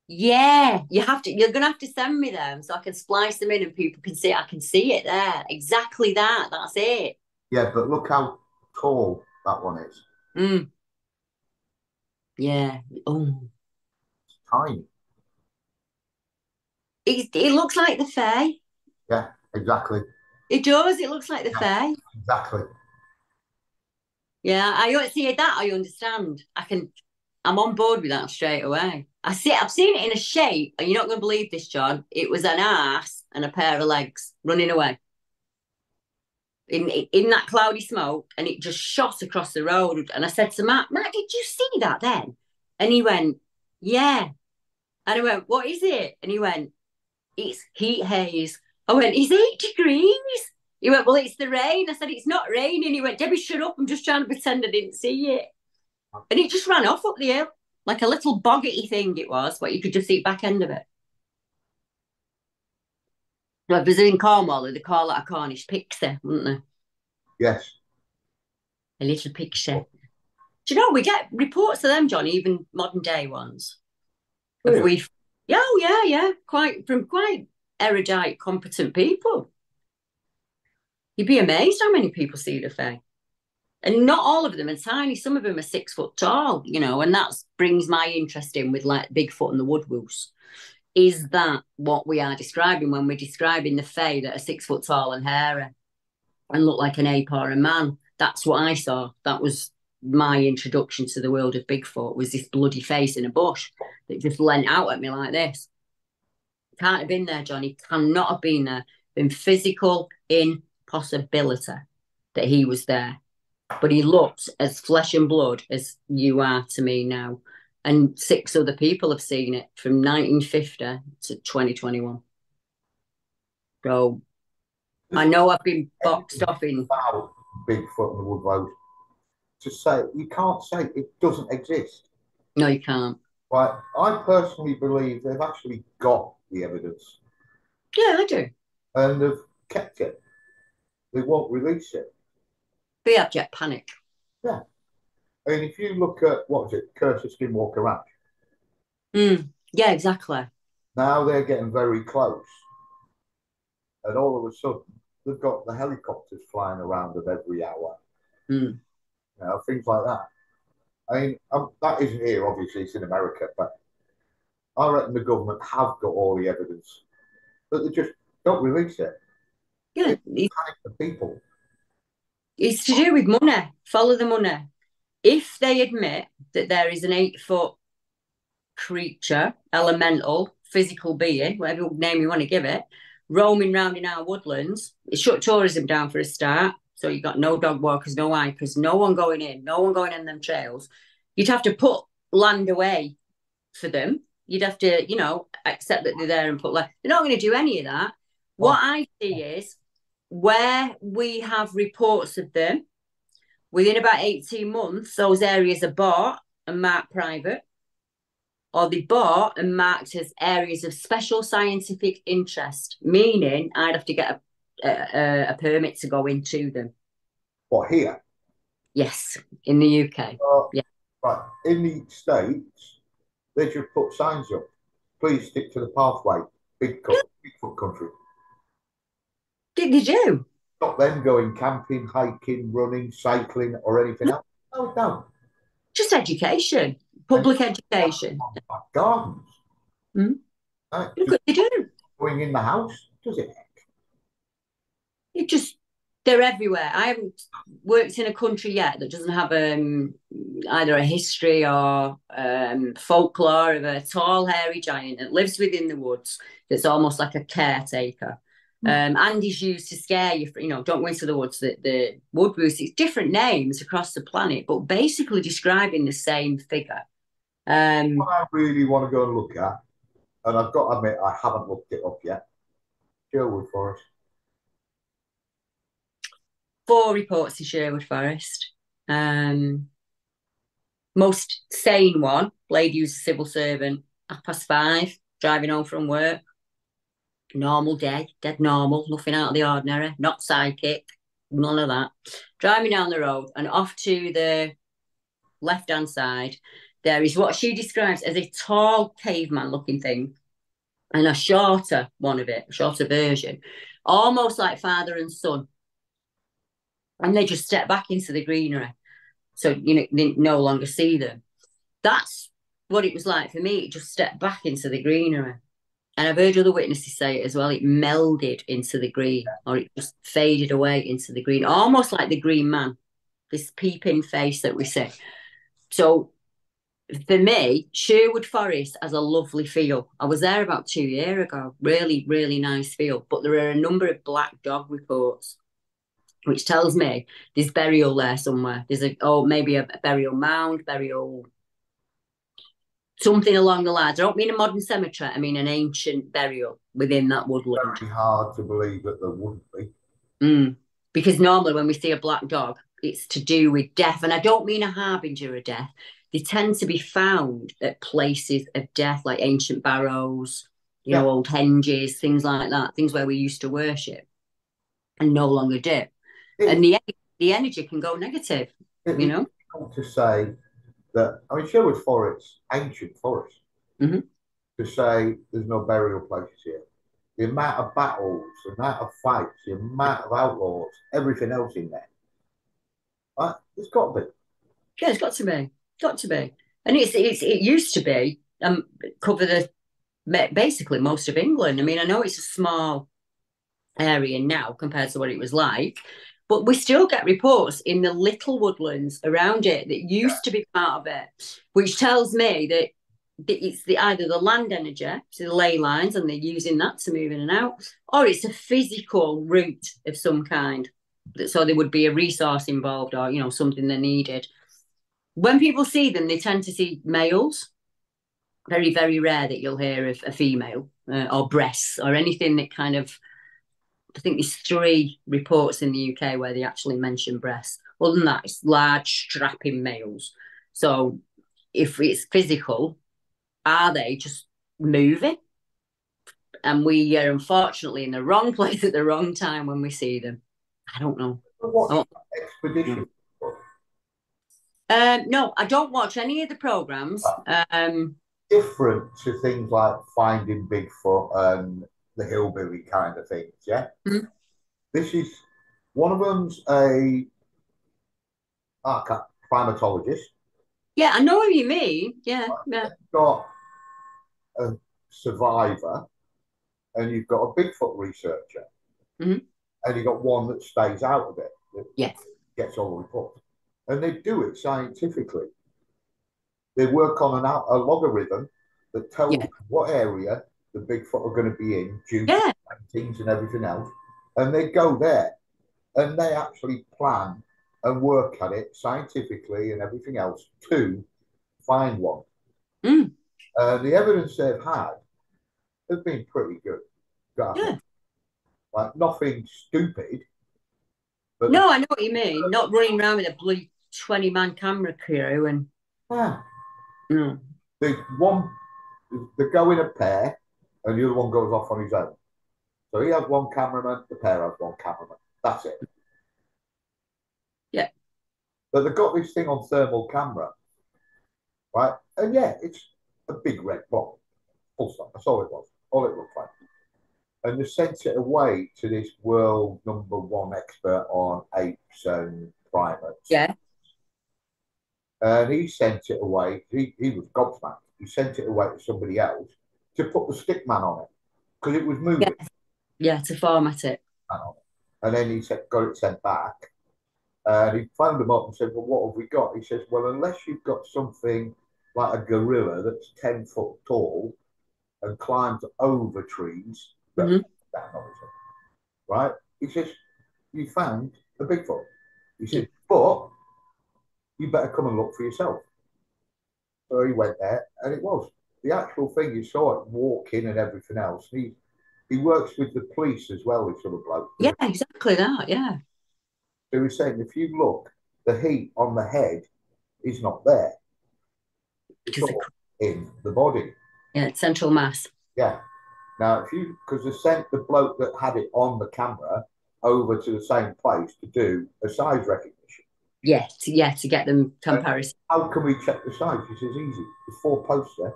Yeah, you have to. You're gonna have to send me them so I can splice them in and people can see. I can see it there. Exactly that. That's it. Yeah, but look how tall that one is. Mm. Yeah. Oh. It's tiny. It looks like the Fae. Yeah, exactly. It does. It looks like the Fae. Exactly. Yeah, I don't see that. I understand. I'm on board with that straight away. I've seen it in a shape, and you're not going to believe this, John. It was an arse and a pair of legs running away in that cloudy smoke, and it just shot across the road. And I said to Matt, did you see that then? And he went, yeah. And I went, what is it? And he went, it's heat haze. I went, it's 8 degrees. He went, well, it's the rain. I said, it's not raining. He went, Debbie, shut up. I'm just trying to pretend I didn't see it. And it just ran off up the hill, like a little boggety thing it was, but you could just see the back end of it. Like, if it was in Cornwall, they'd call it a Cornish pixie, wouldn't they? Yes. A little pixie. Do you know, we get reports of them, John, even modern day ones. Really? Yeah. From quite erudite, competent people. You'd be amazed how many people see the thing. And not all of them are tiny. Some of them are 6 foot tall, you know, and that brings my interest in with like Bigfoot and the Woodwoose. Is that what we are describing when we're describing the Fae that are 6 foot tall and hairy and look like an ape or a man? That's what I saw. That was my introduction to the world of Bigfoot, was this bloody face in a bush that just leant out at me like this. Can't have been there, Johnny. Cannot have been there. Been physical impossibility that he was there. But he looked as flesh and blood as you are to me now. And 6 other people have seen it from 1950 to 2021. So I know I've been boxed off in... About Bigfoot and the Woodwood, to say, you can't say it doesn't exist. No, you can't. But I personally believe they've actually got the evidence. Yeah, I do. And they've kept it. They won't release it. Be abject panic. Yeah. I mean, if you look at, what was it, Curtis Skinwalker Ranch? Yeah, exactly. Now they're getting very close. And all of a sudden, they've got the helicopters flying around at every hour. Mm. You know, things like that. I mean, that isn't here, obviously, it's in America, but I reckon the government have got all the evidence, but they just don't release it. Yeah. It's for people. It's to do with money. Follow the money. If they admit that there is an 8-foot creature, elemental, physical being, whatever name you want to give it, roaming round in our woodlands, it shut tourism down for a start. So you've got no dog walkers, no hikers, no one going in, no one going in them trails. You'd have to put land away for them. You'd have to, you know, accept that they're there and put land. They're not going to do any of that. What I see is where we have reports of them, within about 18 months, those areas are bought and marked private, or they're bought and marked as areas of special scientific interest, meaning I'd have to get a permit to go into them. What, here? Yes, in the UK. Yeah. Right. In the States, they just put signs up. Please stick to the pathway. Bigfoot country. Did you? Not them going camping, hiking, running, cycling, or anything else. No, no. Just education. Public education. Gardens. Hmm? Right. Look what they do. Going in the house, does it? It just, they're everywhere. I haven't worked in a country yet that doesn't have either a history or folklore of a tall, hairy giant that lives within the woods that's almost like a caretaker. And is used to scare you, you know, don't go into the woods, the wood roost. It's different names across the planet, but basically describing the same figure. What I really want to go and look at, and I've got to admit I haven't looked it up yet, Sherwood Forest. 4 reports to Sherwood Forest. Most sane one, lady who's a civil servant, 5:30, driving home from work. Normal day, dead normal, nothing out of the ordinary, not psychic, none of that. Driving down the road and off to the left-hand side, there is what she describes as a tall caveman-looking thing and a shorter one of it, a shorter version, almost like father and son. And they just step back into the greenery, so you know, they no longer see them. That's what it was like for me, just step back into the greenery. And I've heard other witnesses say it as well. It melded into the green, or it just faded away into the green, almost like the green man, this peeping face that we see. So for me, Sherwood Forest has a lovely feel. I was there about 2 years ago. Really, really nice feel. But there are a number of black dog reports, which tells me there's burial there somewhere. There's maybe a burial mound, burial... something along the lines. I don't mean a modern cemetery. I mean an ancient burial within that woodland. Very hard to believe that there wouldn't be. Because normally when we see a black dog, it's to do with death. And I don't mean a harbinger of death. They tend to be found at places of death, like ancient barrows, you know, old henges, things like that, things where we used to worship and no longer do. And the energy can go negative, you know? To say... Sherwood Forest, ancient forest, to say there's no burial places here. The amount of battles, the amount of fights, the amount of outlaws, everything else in there. It's got to be. Yeah, it's got to be. Got to be. And it used to be cover basically most of England. I mean, I know it's a small area now compared to what it was like. But we still get reports in the little woodlands around it that used to be part of it, which tells me that it's either the land energy, so the ley lines, and they're using that to move in and out, or it's a physical route of some kind. So there would be a resource involved or, you know, something they needed. When people see them, they tend to see males. Very, very rare that you'll hear of a female or breasts or anything that kind of... I think there's 3 reports in the UK where they actually mention breasts. Other than that, it's large, strapping males. So if it's physical, are they just moving? And we are unfortunately in the wrong place at the wrong time when we see them. I don't know. What expedition? No, I don't watch any of the programmes. different to things like Finding Bigfoot and the hillbilly kind of things, yeah? Mm-hmm. This is, one of them's a climatologist. Yeah, I know what you mean. Yeah, yeah. You've got a survivor and you've got a Bigfoot researcher. Mm-hmm. And you've got one that stays out of it. That yes. Gets all the reports. And they do it scientifically. They work on a logarithm that tells yeah. what area the Bigfoot are going to be in due yeah. to paintings and everything else. And they go there and they actually plan and work at it scientifically and everything else to find one. Mm. The evidence they've had has been pretty good. Yeah. Like nothing stupid. But no, I know what you mean. Not running around with a bloody 20-man camera crew and... Yeah. Mm. They go in a pair and the other one goes off on his own. So he has one cameraman, the pair has one cameraman. That's it. Yeah. But they've got this thing on thermal camera, right? And yeah, it's a big red blob. Full stop. That's all it was. All it looked like. And they sent it away to this world number one expert on apes and primates. Yeah. And he sent it away. He was gobsmacked. He sent it away to somebody else to put the stick man on it because it was moving. Yeah, yeah, to format it. And then he said, got it sent back. And he phoned him up and said, well, what have we got? He says, well, unless you've got something like a gorilla that's 10 foot tall and climbs over trees, mm-hmm. right? He says, you found a Bigfoot. He says, but... you better come and look for yourself. So he went there, and it was. The actual thing, you saw it walking and everything else. He works with the police as well, this sort of bloke. Yeah, exactly that, yeah. So he was saying, if you look, the heat on the head is not there. It's all in the body. Yeah, it's central mass. Yeah. Now, because they sent the bloke that had it on the camera over to the same place to do a size recognition. Yeah, to get them comparison. And how can we check the size? He says, easy. There's four posts there.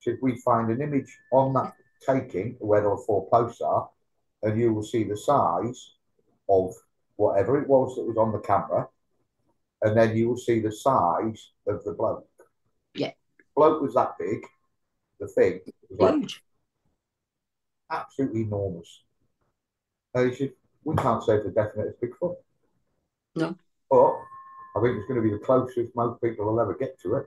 So if we find an image on that taking, where the four posts are, and you will see the size of whatever it was that was on the camera, and then you will see the size of the bloke. Yeah. The bloke was that big. The thing was like huge. Absolutely enormous. And he said, we can't say for definite it's Bigfoot. No. But I think it's going to be the closest most people will ever get to it.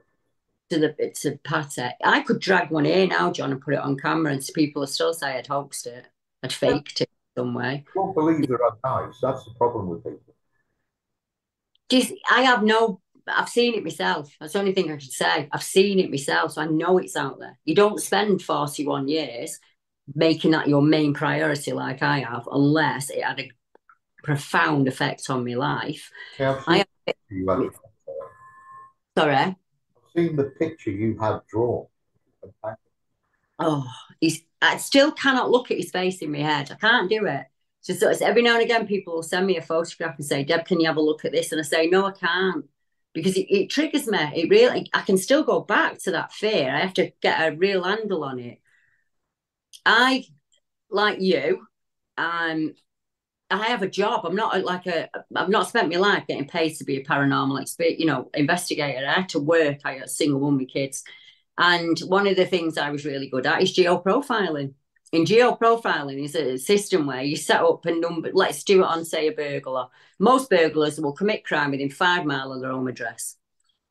It's a patter. I could drag one here now, John, and put it on camera, and people will still say I'd hoaxed it. I'd faked it in some way. I won't believe they're nice. That's the problem with people. I've seen it myself. That's the only thing I can say. I've seen it myself, so I know it's out there. You don't spend 41 years making that your main priority like I have, unless it had a profound effect on my life. Yeah, I've seen the picture you have drawn. Okay. Oh, I still cannot look at his face in my head. I can't do it. So it's every now and again people will send me a photograph and say, Deb, can you have a look at this? And I say, no, I can't. Because it triggers me. It really, I can still go back to that fear. I have to get a real handle on it. I, like you, I have a job. I've not spent my life getting paid to be a paranormal investigator. I had to work. I got a single woman with kids. And one of the things I was really good at is geoprofiling. And geoprofiling is a system where you set up a number. Let's do it on, say, a burglar. Most burglars will commit crime within 5 miles of their home address.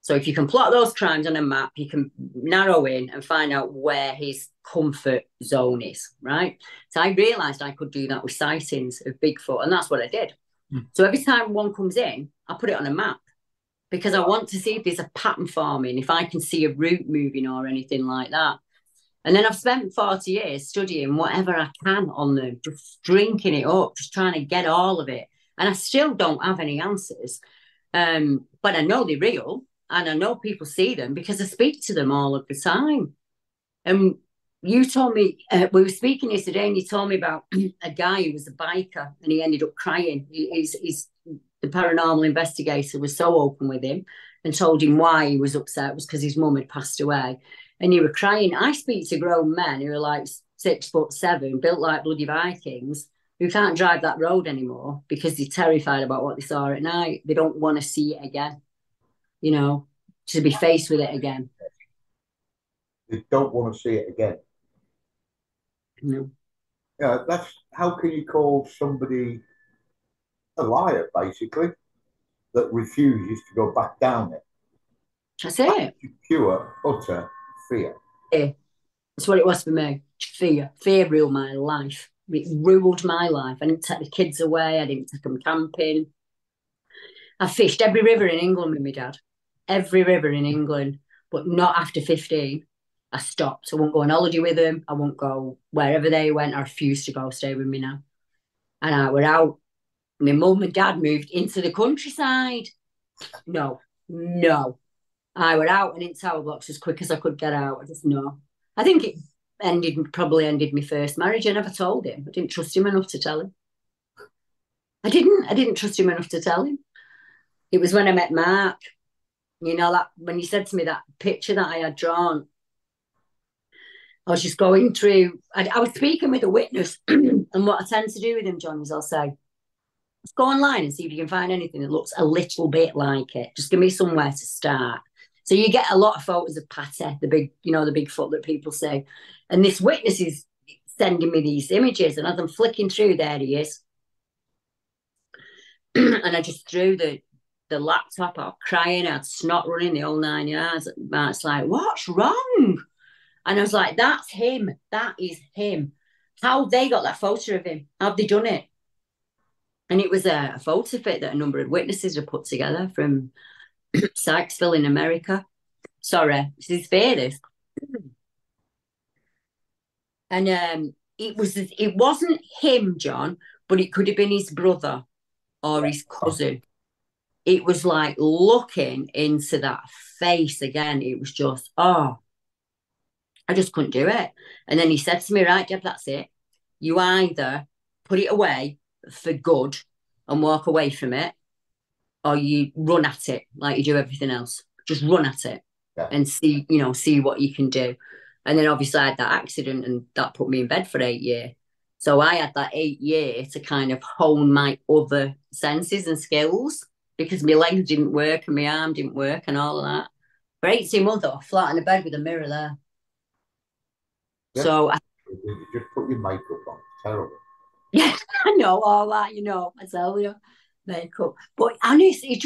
So if you can plot those crimes on a map, you can narrow in and find out where his comfort zone is, right? So I realised I could do that with sightings of Bigfoot, and that's what I did. Mm. So every time one comes in, I put it on a map because I want to see if there's a pattern forming, if I can see a route moving or anything like that. And then I've spent 40 years studying whatever I can on them, just drinking it up, just trying to get all of it. And I still don't have any answers, but I know they're real. And I know people see them because I speak to them all of the time. And you told me, we were speaking yesterday and you told me about a guy who was a biker and he ended up crying. The paranormal investigator was so open with him and told him why he was upset. It was because his mum had passed away. And he was crying. I speak to grown men who are like 6'7", built like bloody Vikings, who can't drive that road anymore because they're terrified about what they saw at night. They don't want to see it again, you know, to be faced with it again. They don't want to see it again. No. Yeah, that's, how can you call somebody a liar, basically, that refuses to go back down it? That's it. Pure, utter fear. Yeah. That's what it was for me. Fear. Fear ruled my life. It ruled my life. I didn't take the kids away. I didn't take them camping. I fished every river in England with my dad. Every river in England, but not after 15. I stopped. I won't go on holiday with them. I won't go wherever they went. I refuse to go. Stay with me now. And I were out. My mum and dad moved into the countryside. No, no. I were out and in tower blocks as quick as I could get out. I just, no. I think it probably ended my first marriage. I never told him. I didn't trust him enough to tell him. I didn't trust him enough to tell him. It was when I met Mark. You know, that when you said to me that picture that I had drawn, I was just going through, I was speaking with a witness and what I tend to do with him, John, is I'll say, let's go online and see if you can find anything that looks a little bit like it. Just give me somewhere to start. So you get a lot of photos of Patty, the big, you know, the Bigfoot that people say. And this witness is sending me these images, and as I'm flicking through, there he is. And I just threw the laptop, I was crying, I had snot running, the whole 9 yards. Mark's like, what's wrong? And I was like, that's him. That is him. How they got that photo of him? Have they done it? And it was a photo fit that a number of witnesses had put together from Sykesville in America. Sorry, this is fair, this. And it wasn't him, John, but it could have been his brother or his cousin. It was like looking into that face again. It was just, oh. I just couldn't do it. And then he said to me, right, Deb, that's it. You either put it away for good and walk away from it, or you run at it like you do everything else. Just run at it, yeah, and see, you know, see what you can do. And then obviously I had that accident and that put me in bed for 8 years. So I had that 8 year to kind of hone my other senses and skills because my legs didn't work and my arm didn't work and all of that. For 18 months, I was flat in a bed with a mirror there. So you just put your makeup on. Terrible. Yeah, I know all that, you know, I tell you, makeup. But honestly,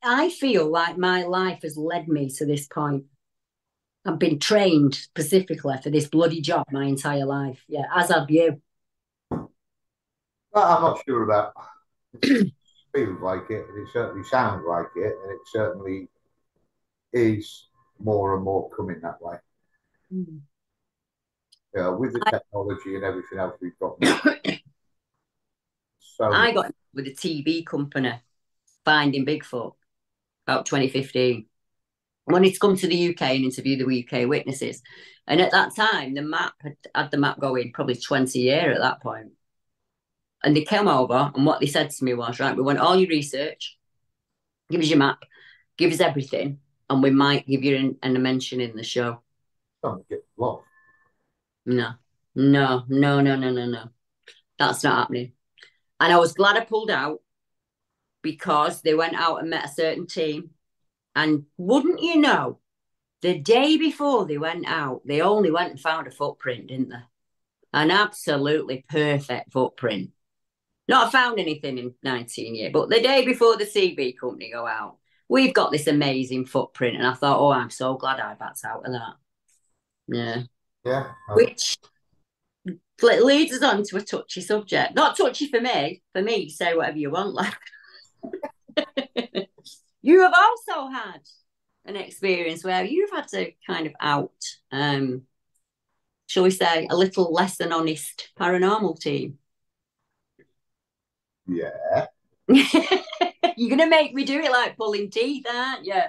I feel like my life has led me to this point. I've been trained specifically for this bloody job my entire life. Yeah, as have you. Well, I'm not sure about it. Feels like it, and it certainly sounds like it, and it certainly is more and more coming that way. Mm. Yeah, with the technology and everything else we've got now. So I got with a TV company, Finding Bigfoot, about 2015. I wanted to come to the UK and interview the UK witnesses. And at that time, the map had the map going probably 20 years at that point. And they came over, and what they said to me was, right, we want all your research, give us your map, give us everything, and we might give you a mention in the show. Don't get lost. No. That's not happening. And I was glad I pulled out because they went out and met a certain team. And wouldn't you know, the day before they went out, they only went and found a footprint, didn't they? An absolutely perfect footprint. Not found anything in 19 years, but the day before the CB company go out, we've got this amazing footprint. And I thought, oh, I'm so glad I backed out of that. Yeah. Yeah, which leads us on to a touchy subject. Not touchy for me. For me, say whatever you want. Like, you have also had an experience where you've had to kind of out, shall we say, a little less than honest paranormal team. Yeah. You're going to make me do it like pulling teeth, aren't you?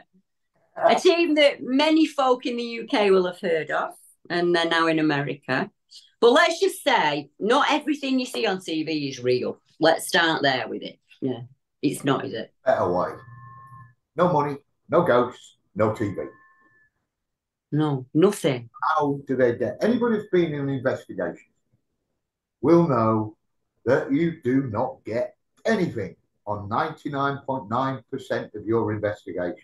A team that many folk in the UK will have heard of. And they're now in America. But let's just say, not everything you see on TV is real. Let's start there with it. Yeah, it's not, is it? Better way. No money, No ghosts, no TV. No, nothing. How do they get? Anybody who's been in an investigation will know that you do not get anything on 99.9% of your investigations.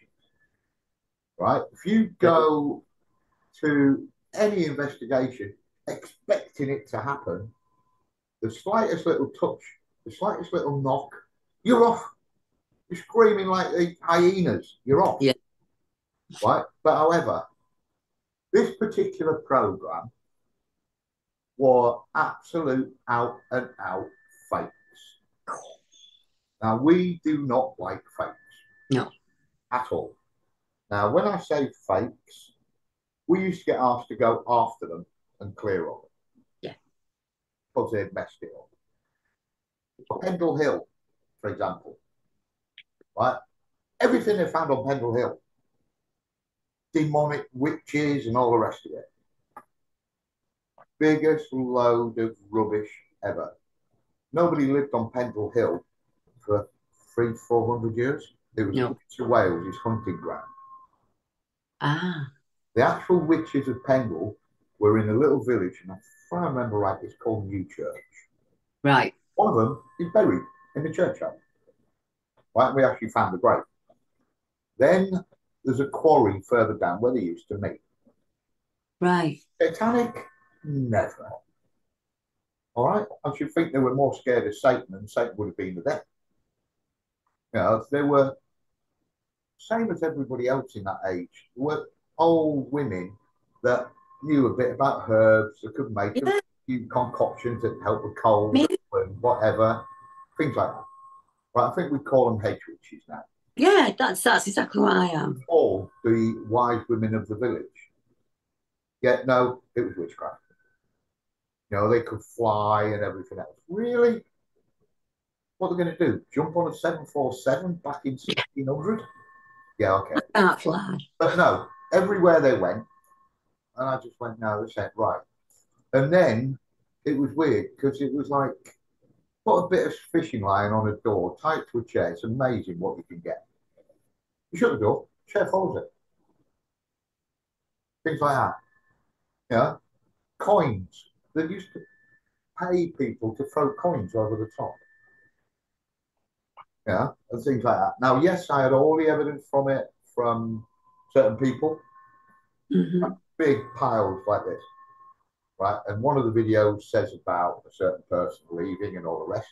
Right? If you go to any investigation expecting it to happen, the slightest little touch, the slightest little knock, you're off. You're screaming like the hyenas. You're off. Yeah. Right? But however, this particular program were absolute out-and-out fakes. Now, we do not like fakes. No. At all. Now, when I say fakes, we used to get asked to go after them and clear on them. Yeah. Because they'd messed it up. Pendle Hill, for example. Right? Everything they found on Pendle Hill. Demonic witches and all the rest of it. Biggest load of rubbish ever. Nobody lived on Pendle Hill for 300-400 years. It was to Wales, his hunting ground. Ah. The actual witches of Pendle were in a little village, and if I remember right, it's called New Church. Right. One of them is buried in the churchyard. Right, we actually found the grave. Then there's a quarry further down where they used to meet. Right. Satanic? Never. All right? I should think they were more scared of Satan, and Satan would have been the devil. You know, they were, same as everybody else in that age, were old women that knew a bit about herbs, that could make a few concoctions that help with cold and whatever, things like that. Right, I think we call them hedge witches now. Yeah, that's exactly what I am. All the wise women of the village. Yet, no, it was witchcraft. You know, they could fly and everything else. Really? What are they going to do? Jump on a 747 back in 1600? Yeah, okay. I can't fly. But no, everywhere they went, and I just went, no, this ain't right. And then it was weird because it was like, put a bit of fishing line on a door, tied to a chair. It's amazing what you can get. You shut the door, chair folds it. Things like that. You know, coins. They used to pay people to throw coins over the top. Yeah, and things like that. Now, yes, I had all the evidence from it from certain people. Mm-hmm. Big piles like this. Right, and one of the videos says about a certain person leaving and all the rest.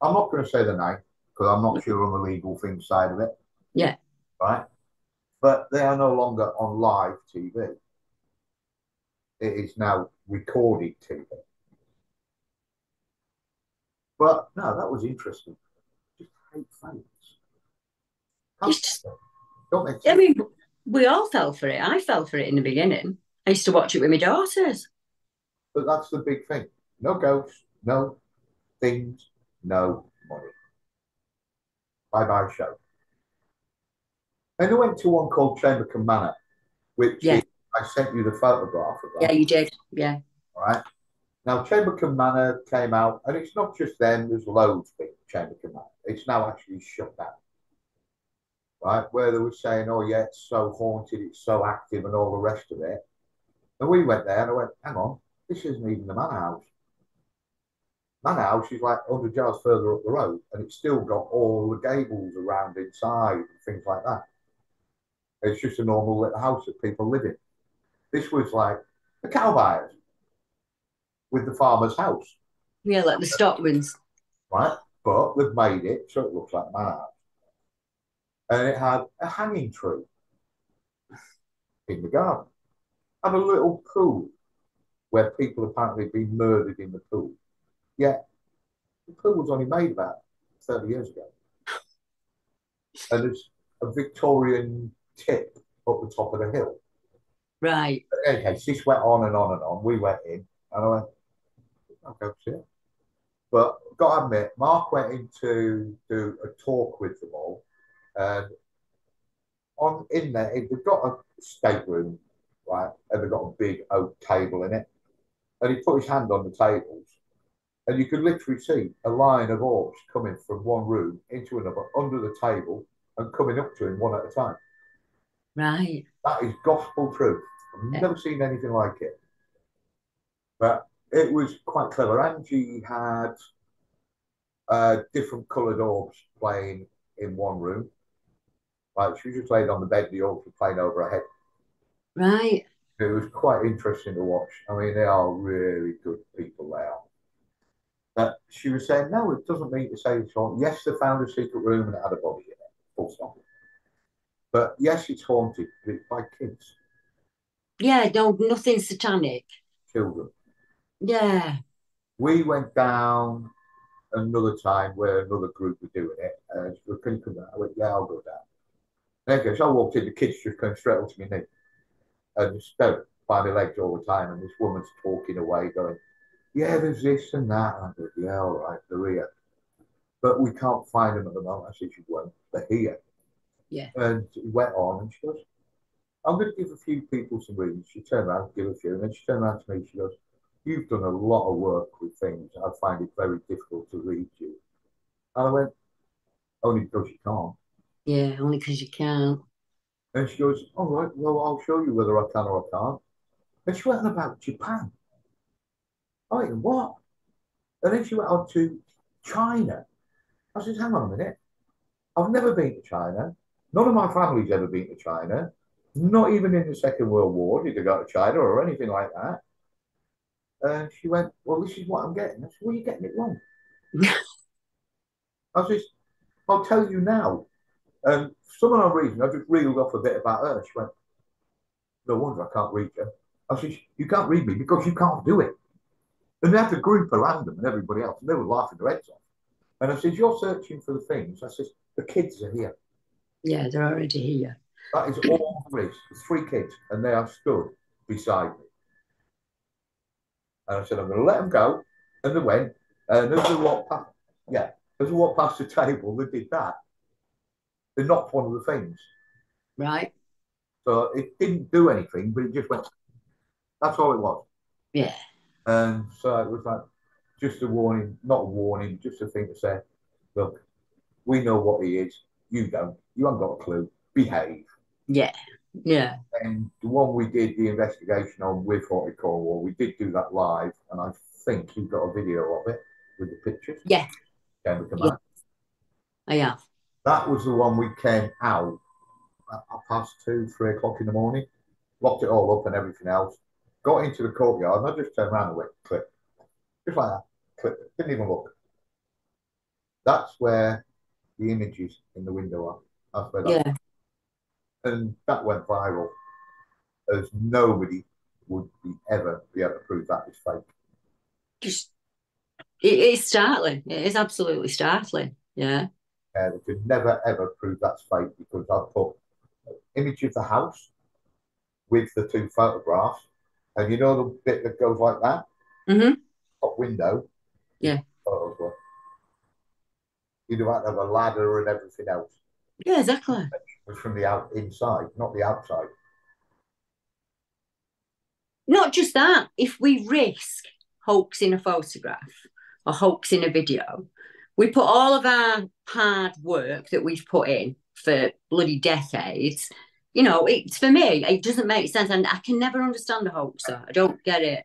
I'm not going to say the name because I'm not sure on the legal thing side of it. Yeah. Right? But they are no longer on live TV. It is now recorded TV. But, no, that was interesting. Just hate fakes. Don't make sense. I mean, we all fell for it. I fell for it in the beginning. I used to watch it with my daughters. But that's the big thing. No ghosts, no things, no money. Bye-bye show. And I went to one called Chambercombe Manor, which is, I sent you the photograph of that. Yeah, you did, yeah. All right. Now, Chambercombe Manor came out, and it's not just them. There's loads of Chambercombe Manor. It's now actually shut down. Right? Where they were saying, oh, yeah, it's so haunted, it's so active, and all the rest of it. And we went there, and I went, hang on. This isn't even the manor house. Manor house is like 100 yards further up the road, and it's still got all the gables around inside and things like that. It's just a normal little house that people live in. This was like the cow buyers with the farmer's house. Yeah, like the Stockman's. Right, but they've made it so it looks like manor house. And it had a hanging tree in the garden. Had a little pool, where people apparently had been murdered in the pool. Yet, the pool was only made about 30 years ago. And there's a Victorian tip up the top of the hill. Right. Okay, so this went on and on and on. We went in, and I went, okay, shit. But I've got to admit, Mark went in to do a talk with them all. And on in there, they've got a stateroom, right? And they've got a big oak table in it. And he put his hand on the tables, and you could literally see a line of orbs coming from one room into another, under the table, and coming up to him one at a time. Right. That is gospel proof. I've never seen anything like it. But it was quite clever. And she had different coloured orbs playing in one room. Like she just laid on the bed, the orbs were playing over her head. Right. It was quite interesting to watch. I mean, they are really good people, they are. But she was saying, no, it doesn't mean to say it's haunted. Yes, they found a secret room and it had a body in it, full stop. But yes, it's haunted, but it's by kids. Yeah, no, nothing satanic. Children. Yeah. We went down another time where another group were doing it. And we couldn't come down. I went, yeah, I'll go down. And then so I walked in, the kids just came straight up to me knee. And don't by my legs all the time. And this woman's talking away going, yeah, there's this and that. And I said, yeah, all right, they're here. But we can't find them at the moment. I said, you won't. They're here. Yeah. And she went on and she goes, I'm going to give a few people some reasons. She turned around, give a few. And then she turned around to me, she goes, you've done a lot of work with things. I find it very difficult to read you. And I went, only because you can't. Yeah, only because you can't. And she goes, all right, well, I'll show you whether I can or I can't. And she went on about Japan. I mean, what? And then she went on to China. I said, hang on a minute. I've never been to China. None of my family's ever been to China. Not even in the Second World War did they go to China or anything like that. And she went, well, this is what I'm getting. I said, well, you're getting it wrong. I said, I'll tell you now. And for some odd reason, I just reeled off a bit about her. She went, no wonder I can't read you. I said, you can't read me because you can't do it. And they had a group around them and everybody else, and they were laughing their heads off. And I said, you're searching for the things. I said, the kids are here. Yeah, they're already here. That is all there is. There's three kids, and they are stood beside me. And I said, I'm going to let them go. And they went. And as they walked past, yeah, as they walked past the table, they did that. They knocked one of the things. Right. So it didn't do anything, but it just went. That's all it was. Yeah. And so it was like just a warning, not a warning, just a thing to say, look, we know what he is. You don't. You haven't got a clue. Behave. Yeah. Yeah. And the one we did the investigation on with Haunted Cornwall, we did do that live, and I think you've got a video of it with the pictures. Yeah. Can we come out? I have. That was the one we came out at 2, 3 o'clock in the morning, locked it all up and everything else, got into the courtyard, and I just turned around and went, click. Just like that, click. Didn't even look. That's where the images in the window are. That's where that was. And that went viral, as nobody would ever be able to prove that is fake. Just, it's startling. It is absolutely startling, yeah. They could never, ever prove that's fake because I put an image of the house with the 2 photographs. And you know the bit that goes like that? Mm-hmm. Top window. Yeah. You'd have to have a ladder and everything else. Yeah, exactly. It was from the inside, not the outside. Not just that. If we risk hoaxing a photograph or hoaxing a video, we put all of our hard work that we've put in for bloody decades. You know, it's for me, it doesn't make sense. And I can never understand a hoaxer. I don't get it.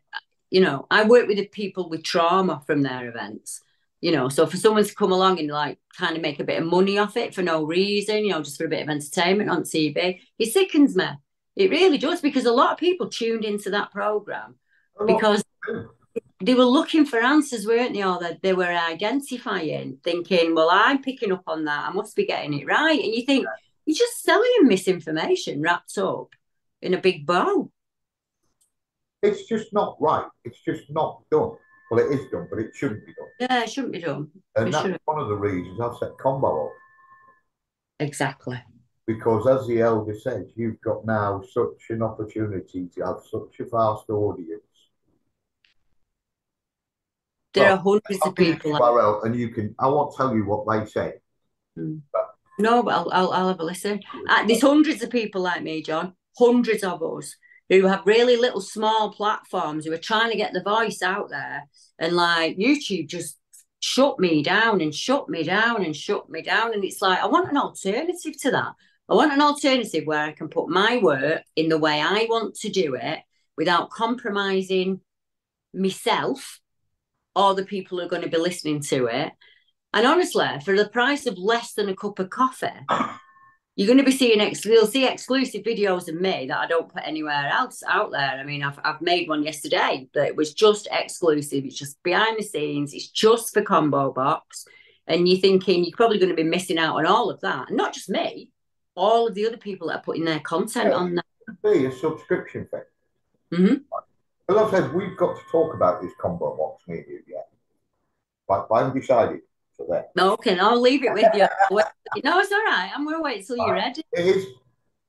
You know, I work with the people with trauma from their events. You know, so for someone to come along and like kind of make a bit of money off it for no reason, you know, just for a bit of entertainment on TV, it sickens me. It really does, because a lot of people tuned into that program because they were looking for answers, weren't they? Or that they were identifying, thinking, well, I'm picking up on that. I must be getting it right. And you think, you're just selling misinformation wrapped up in a big bow. It's just not right. It's just not done. Well, it is done, but it shouldn't be done. Yeah, it shouldn't be done. And it that's one of the reasons I've set Combo up. Exactly. Because as the elder says, you've got now such an opportunity to have such a vast audience. There are hundreds of people. Like, and you can, I won't tell you what they say. Mm. But no, but I'll have a listen. There's hundreds of people like me, John, hundreds of us, who have really little small platforms who are trying to get the voice out there. And like YouTube just shut me down and shut me down and shut me down. And it's like, I want an alternative to that. I want an alternative where I can put my work in the way I want to do it without compromising myself or the people who are going to be listening to it. And honestly, for the price of less than a cup of coffee, you're going to be seeing, you'll see exclusive videos of me that I don't put anywhere else out there. I mean, I've made one yesterday that was just exclusive. It's just behind the scenes. It's just for Combo Box. And you're thinking you're probably going to be missing out on all of that. And not just me, all of the other people that are putting their content on that. It could be a subscription thing. Mm-hmm. As I said, we've got to talk about this Combo Box media yet. But I haven't decided. There. Okay, I'll leave it with you. No, it's all right. I'm going to wait till you're ready. It is.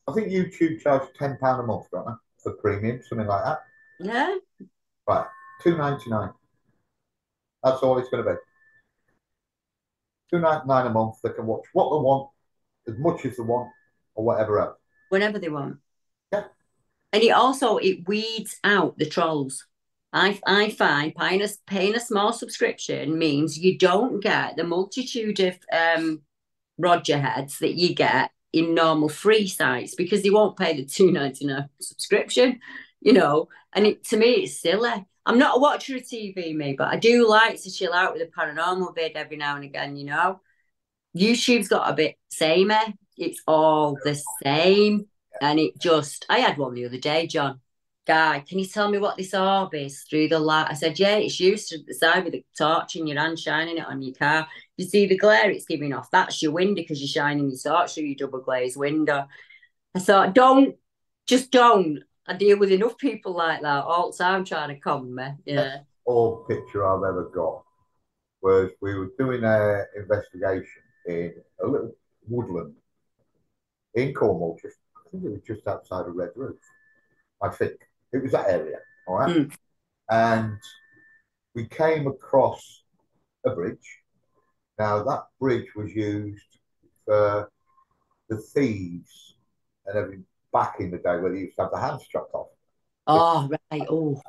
I think YouTube charges £10 a month, don't I? For premium, something like that. Yeah. Right, $2.99. That's all it's going to be. $2.99 a month. They can watch what they want, as much as they want, or whatever else. Whenever they want. Yeah. And it also, it weeds out the trolls. I find paying a small subscription means you don't get the multitude of Roger heads that you get in normal free sites because they won't pay the $2.99 subscription, you know. And to me, it's silly. I'm not a watcher of TV, me, but I do like to chill out with a paranormal vid every now and again, you know. YouTube's got a bit samey. It's all the same. And it just, I had one the other day, John. Guy, can you tell me what this orb is through the light? I said, yeah, it's used to the side with a torch in your hand, shining it on your car. You see the glare it's giving off? That's your window because you're shining your torch through your double glazed window. I thought, just don't. I deal with enough people like that all the time trying to con me. Yeah. That's all picture I've ever got was we were doing an investigation in a little woodland in Cornwall, I think it was just outside of Red Roof. I think. It was that area, all right? Mm. And we came across a bridge. Now, that bridge was used for the thieves and everything back in the day where they used to have the hands chopped off. Oh, right. Oh.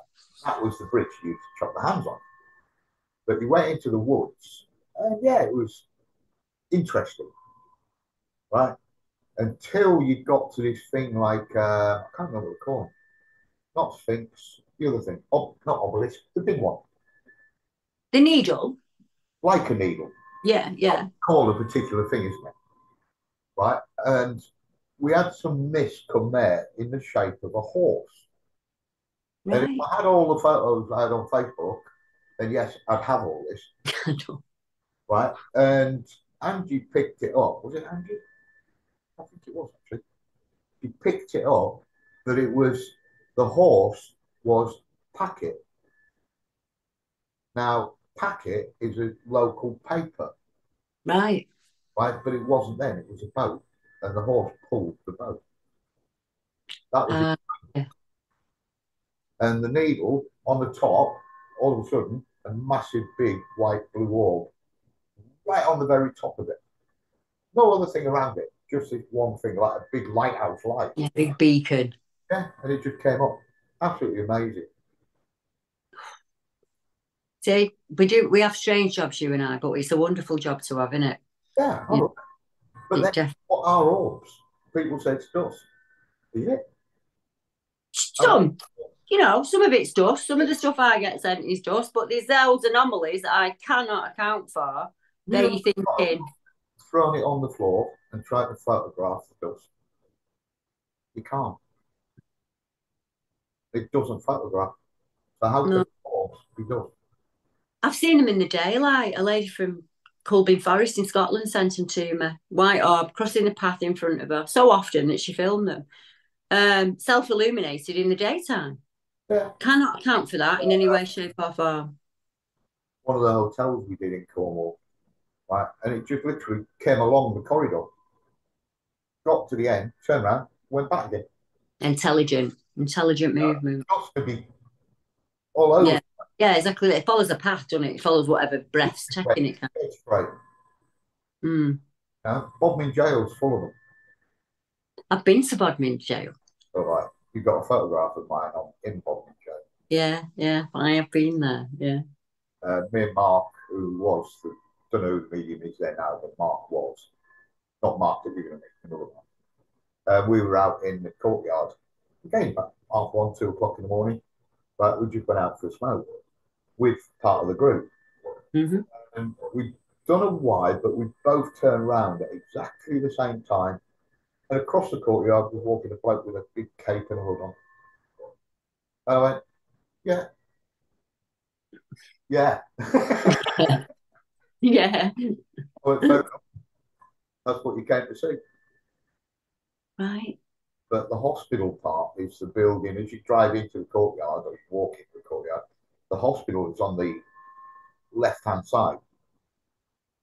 That was the bridge you used to chop the hands on. But we went into the woods, and yeah, it was interesting, right? Until you got to this thing like, I can't remember what they call them. Not Sphinx, the other thing. Oh, not obelisk, the big one. The needle? Like a needle. Yeah, yeah. Call a particular thing, isn't it? Right? And we had some mist come there in the shape of a horse. Right. And if I had all the photos I had on Facebook, then yes, I'd have all this. I know. Right? And Angie picked it up. Was it Angie? I think it was, actually. She picked it up that it was... The horse was Packet. Now, Packet is a local paper. Right. Right, but it wasn't then. It was a boat, and the horse pulled the boat. That was it. And the needle on the top, all of a sudden, a massive, big, white, blue orb, right on the very top of it. No other thing around it, just this one thing, like a big lighthouse light. Yeah, big beacon. Yeah, and it just came up. Absolutely amazing. See, we have strange jobs, you and I, but it's a wonderful job to have, isn't it? Yeah, I know. But then, what are orbs? People say it's dust. Is it? Some. You know, some of it's dust. Some of the stuff I get sent is dust, but there's those anomalies that I cannot account for. That you're thinking. Throwing it on the floor and trying to photograph the dust. You can't. It doesn't photograph. So how can horse be done? I've seen them in the daylight. A lady from Colbin Forest in Scotland sent them to me. White orb crossing the path in front of her so often that she filmed them. Self-illuminated in the daytime. Yeah. Cannot account for that in any way, shape or form. One of the hotels we did in Cornwall, right? And it just literally came along the corridor. Got to the end, turned around, went back again. Intelligent movement. It's got to be all over. Yeah. Yeah, exactly. It follows a path, doesn't it? It follows whatever breath's taking it. It's right. Mm. Yeah. Bodmin jail's full of them. I've been to Bodmin jail. All right. You've got a photograph of mine in Bodmin jail. Yeah. I have been there. Yeah. Me and Mark, who was, don't know who the medium is there now, but Mark was. Not Mark, the medium, another one. we were out in the courtyard. We came back half one, 2 o'clock in the morning, but we just went out for a smoke with part of the group. Mm-hmm. And we don't know why, but we both turned around at exactly the same time, and across the courtyard was walking a bloke with a big cape and a hood on. And I went, yeah. Yeah. Yeah. I went, fair enough. That's what you came to see. Right. But the hospital part is the building. As you drive into the courtyard or you walk into the courtyard, the hospital is on the left-hand side.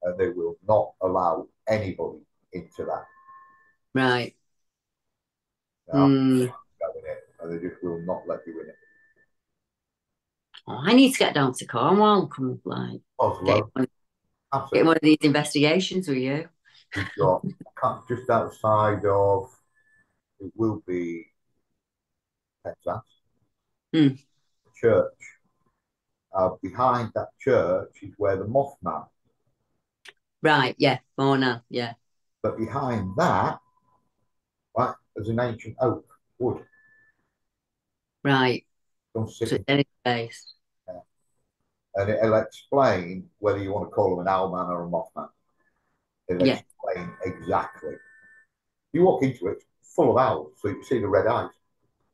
And they will not allow anybody into that. Right. No, and they just will not let you in it. Oh, I need to get down to Cornwall and come like get one of these investigations with you. You've got just outside of it will be Penzance church. Behind that church is where the Mothman. Right, yeah, Lona, yeah. But behind that, right, there's an ancient oak wood. Right. So any space. Yeah. And it'll explain whether you want to call them an owlman or a mothman. It'll explain exactly. You walk into it, it's full of owls, so you can see the red eyes.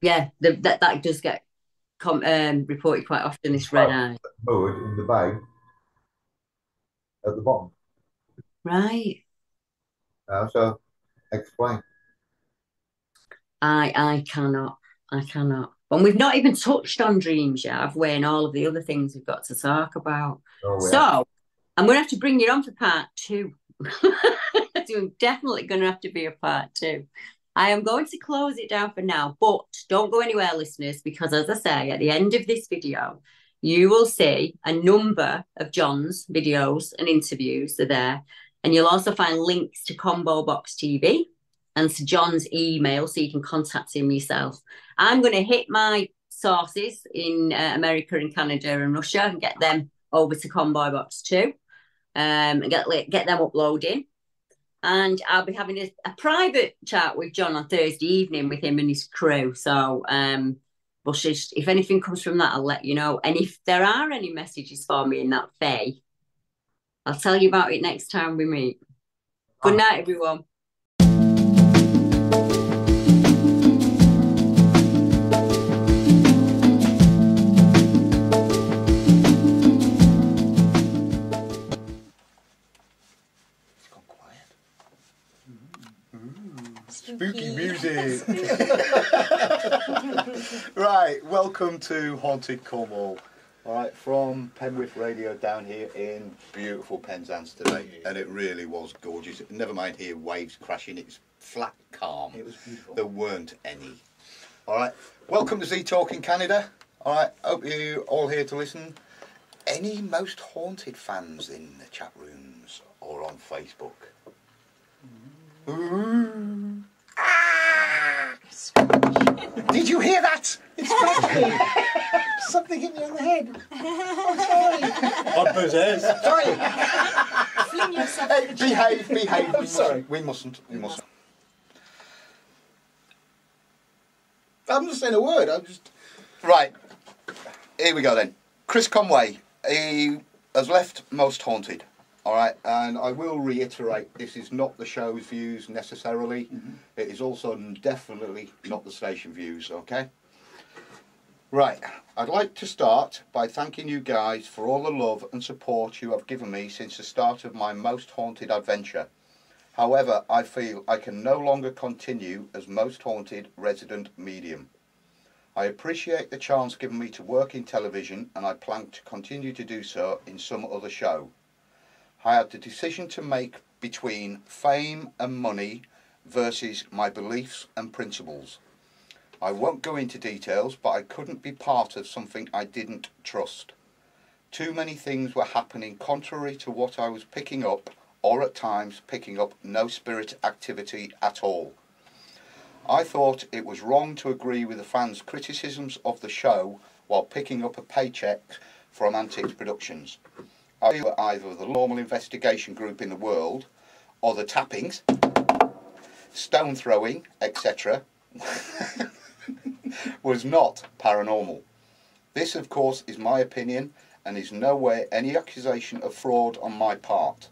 Yeah, that does get reported quite often, this red eye. Mood in the bay at the bottom. Right. So explain. I cannot. And we've not even touched on dreams yet, have we, and all of the other things we've got to talk about. Oh, yeah. So I'm going to have to bring you on for part two. I'm definitely going to have to be a part two. I am going to close it down for now, but don't go anywhere, listeners, because as I say, at the end of this video, you will see a number of John's videos and interviews are there. And you'll also find links to Combo Box TV and to John's email so you can contact him yourself. I'm going to hit my sources in America and Canada and Russia and get them over to Combo Box too and get them uploading. And I'll be having a private chat with John on Thursday evening with him and his crew. So, but if anything comes from that, I'll let you know. And if there are any messages for me in that Faye, I'll tell you about it next time we meet. Good night, everyone. It's gone quiet. Spooky music. Right, welcome to Haunted Cornwall. All right, from Penwith Radio down here in beautiful Penzance today, and it really was gorgeous. Never mind here, waves crashing, it's flat calm. It was beautiful. There weren't any. All right, welcome to Z Talk in Canada. All right, hope you all here to listen. Any Most Haunted fans in the chat rooms or on Facebook? Mm. Did you hear that? It's French. Something hit me on the head. I'm possessed. Sorry. Fling yourself. Hey, behave. I'm sorry. We mustn't. I'm not saying a word. I'm just. Right. Here we go then. Chris Conway. He has left Most Haunted. All right, and I will reiterate, this is not the show's views necessarily. Mm-hmm. It is also definitely not the station views, okay? Right, I'd like to start by thanking you guys for all the love and support you have given me since the start of my Most Haunted adventure. However, I feel I can no longer continue as Most Haunted resident medium. I appreciate the chance given me to work in television, and I plan to continue to do so in some other show. I had the decision to make between fame and money versus my beliefs and principles. I won't go into details, but I couldn't be part of something I didn't trust. Too many things were happening contrary to what I was picking up, or at times picking up no spirit activity at all. I thought it was wrong to agree with the fans' criticisms of the show while picking up a paycheck from Antix Productions. I feel that either the normal investigation group in the world or the tappings stone throwing, etc. was not paranormal. This, of course, is my opinion and is nowhere any accusation of fraud on my part.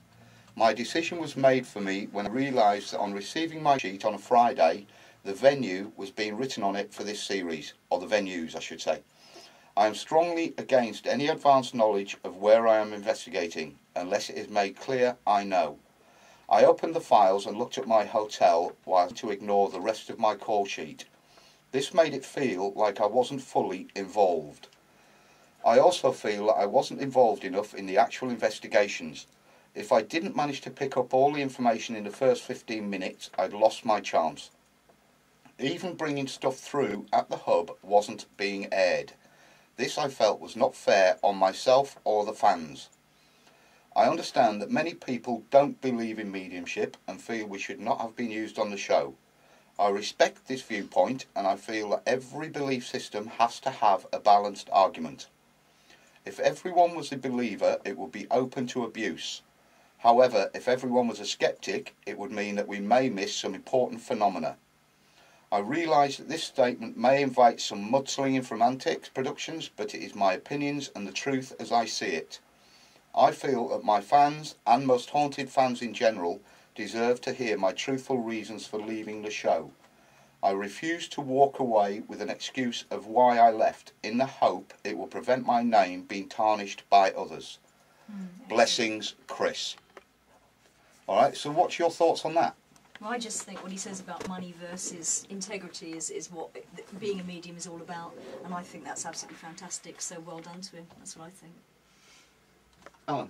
My decision was made for me when I realised that on receiving my sheet on a Friday, the venue was being written on it for this series, or the venues I should say. I am strongly against any advanced knowledge of where I am investigating, unless it is made clear I know. I opened the files and looked at my hotel while to ignore the rest of my call sheet. This made it feel like I wasn't fully involved. I also feel that I wasn't involved enough in the actual investigations. If I didn't manage to pick up all the information in the first 15 minutes, I'd lost my chance. Even bringing stuff through at the hub wasn't being aired. This I felt was not fair on myself or the fans. I understand that many people don't believe in mediumship and feel we should not have been used on the show. I respect this viewpoint and I feel that every belief system has to have a balanced argument. If everyone was a believer, it would be open to abuse. However, if everyone was a skeptic, it would mean that we may miss some important phenomena. I realise that this statement may invite some mudslinging from Antix Productions, but it is my opinions and the truth as I see it. I feel that my fans, and Most Haunted fans in general, deserve to hear my truthful reasons for leaving the show. I refuse to walk away with an excuse of why I left, in the hope it will prevent my name being tarnished by others. Blessings, Chris. Alright, so what's your thoughts on that? Well, I just think what he says about money versus integrity is what being a medium is all about, and I think that's absolutely fantastic, so well done to him. That's what I think. Alan?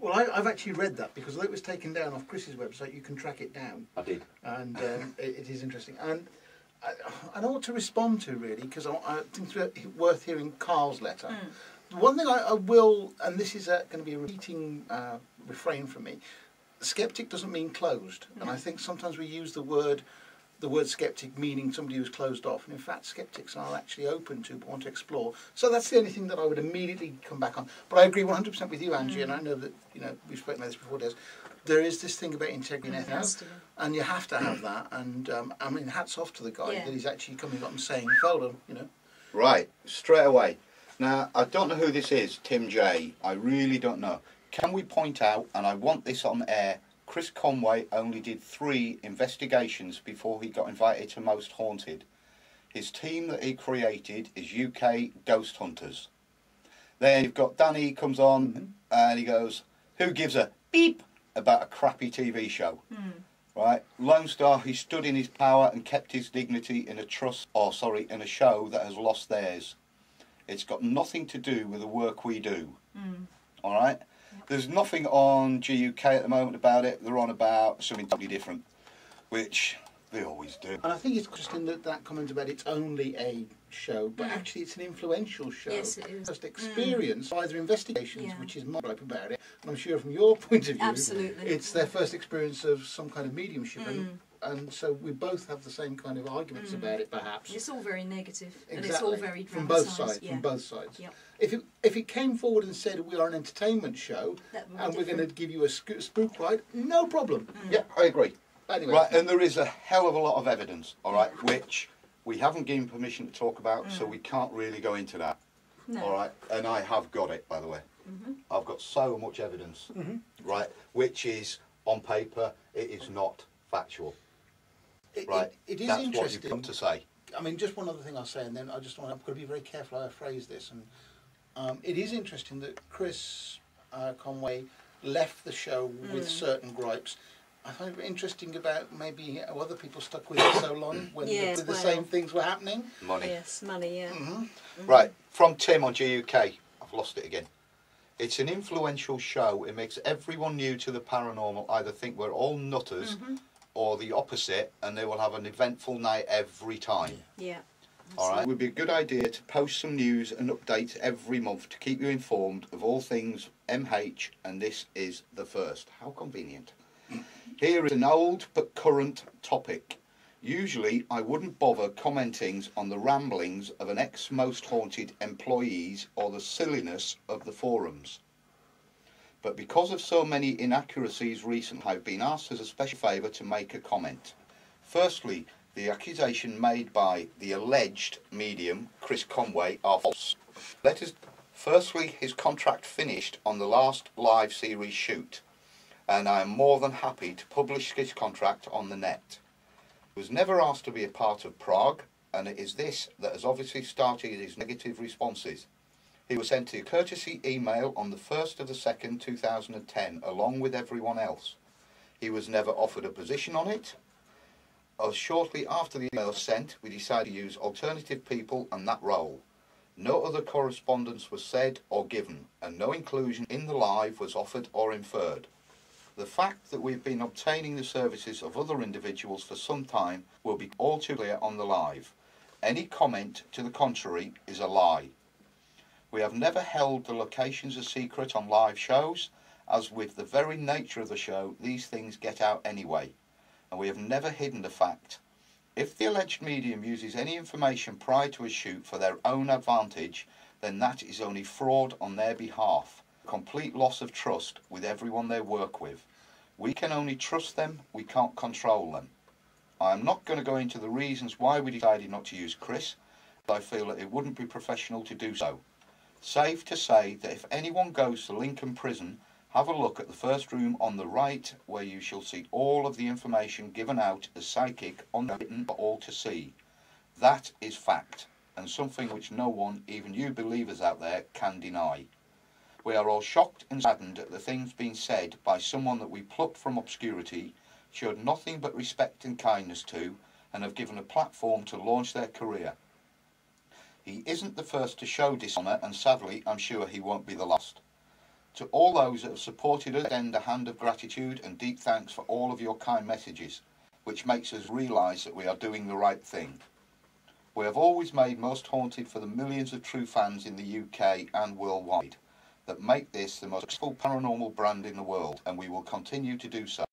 Well, I've actually read that, because although it was taken down off Chris's website, you can track it down. I did. And it is interesting. And I don't want to respond to, really, because I think it's worth hearing Carl's letter. The one thing I will, and this is going to be a repeating refrain from me, skeptic doesn't mean closed. And I think sometimes we use the word skeptic meaning somebody who's closed off. And in fact, skeptics are actually open to, but want to explore. So that's the only thing that I would immediately come back on. But I agree 100% with you, Angie, and I know that, you know, we've spoken about this before, there is this thing about integrity and ethics, and you have to have that. And I mean, hats off to the guy that he's actually coming up and saying, "Felden, you know." Right, straight away. Now, I don't know who this is, Tim J. I really don't know. Can we point out, and I want this on air, Chris Conway only did 3 investigations before he got invited to Most Haunted. His team that he created is UK Ghost Hunters. Then you've got Danny comes on and he goes, "Who gives a beep about a crappy TV show?" Right? Lone Star, he stood in his power and kept his dignity in a show that has lost theirs. It's got nothing to do with the work we do. All right? There's nothing on GUK at the moment about it. They're on about something totally different, which they always do. And I think it's interesting that that comment about it's only a show, but actually it's an influential show. Yes, it is. Just experience by their investigations, which is my gripe about it. And I'm sure from your point of view, absolutely, it's their first experience of some kind of mediumship. And so we both have the same kind of arguments about it, perhaps. It's all very negative, and it's all very from both sides. From both sides. Yep. If it came forward and said we are an entertainment show and we're going to give you a spook ride, no problem. Yeah, I agree. Anyway, right, and there is a hell of a lot of evidence, all right, which we haven't given permission to talk about, so we can't really go into that. No. All right, and I have got it, by the way. I've got so much evidence, right, which is on paper. It is not factual. Right, it is interesting. That's what you've got to say. I mean, just one other thing I'll say, and then I just want to be very careful how I phrase this. And it is interesting that Chris Conway left the show with certain gripes. I find it interesting about maybe how other people stuck with it so long when the same things were happening. Money. Yes, money. Yeah. Right, from Tim on GUK. I've lost it again. It's an influential show. It makes everyone new to the paranormal either think we're all nutters. Or the opposite, and they will have an eventful night every time. Yeah. All right. It would be a good idea to post some news and updates every month to keep you informed of all things MH, and this is the first. How convenient. Here is an old but current topic. Usually I wouldn't bother commenting on the ramblings of an ex-Most Haunted employees or the silliness of the forums. but because of so many inaccuracies recently, I've been asked as a special favour to make a comment. Firstly, the accusation made by the alleged medium, Chris Conway, are false. Firstly, his contract finished on the last live series shoot, and I am more than happy to publish his contract on the net. He was never asked to be a part of Prague, and it is this that has obviously started his negative responses. He was sent a courtesy email on the 1st of the 2nd, 2010, along with everyone else. He was never offered a position on it. Shortly after the email was sent, we decided to use alternative people and that role. No other correspondence was said or given, and no inclusion in the live was offered or inferred. The fact that we've been obtaining the services of other individuals for some time will be all too clear on the live. Any comment to the contrary is a lie. We have never held the locations a secret on live shows, as with the very nature of the show, these things get out anyway, and we have never hidden the fact. If the alleged medium uses any information prior to a shoot for their own advantage, then that is only fraud on their behalf, a complete loss of trust with everyone they work with. We can only trust them, we can't control them. I am not going to go into the reasons why we decided not to use Chris, but I feel that it wouldn't be professional to do so. Safe to say that if anyone goes to Lincoln Prison, have a look at the first room on the right, where you shall see all of the information given out as psychic on written for all to see. That is fact, and something which no one, even you believers out there, can deny. We are all shocked and saddened at the things being said by someone that we plucked from obscurity, showed nothing but respect and kindness to, and have given a platform to launch their career. He isn't the first to show dishonour, and sadly, I'm sure he won't be the last. To all those that have supported us, extend a hand of gratitude and deep thanks for all of your kind messages, which makes us realise that we are doing the right thing. We have always made Most Haunted for the millions of true fans in the UK and worldwide, that make this the most successful paranormal brand in the world, and we will continue to do so.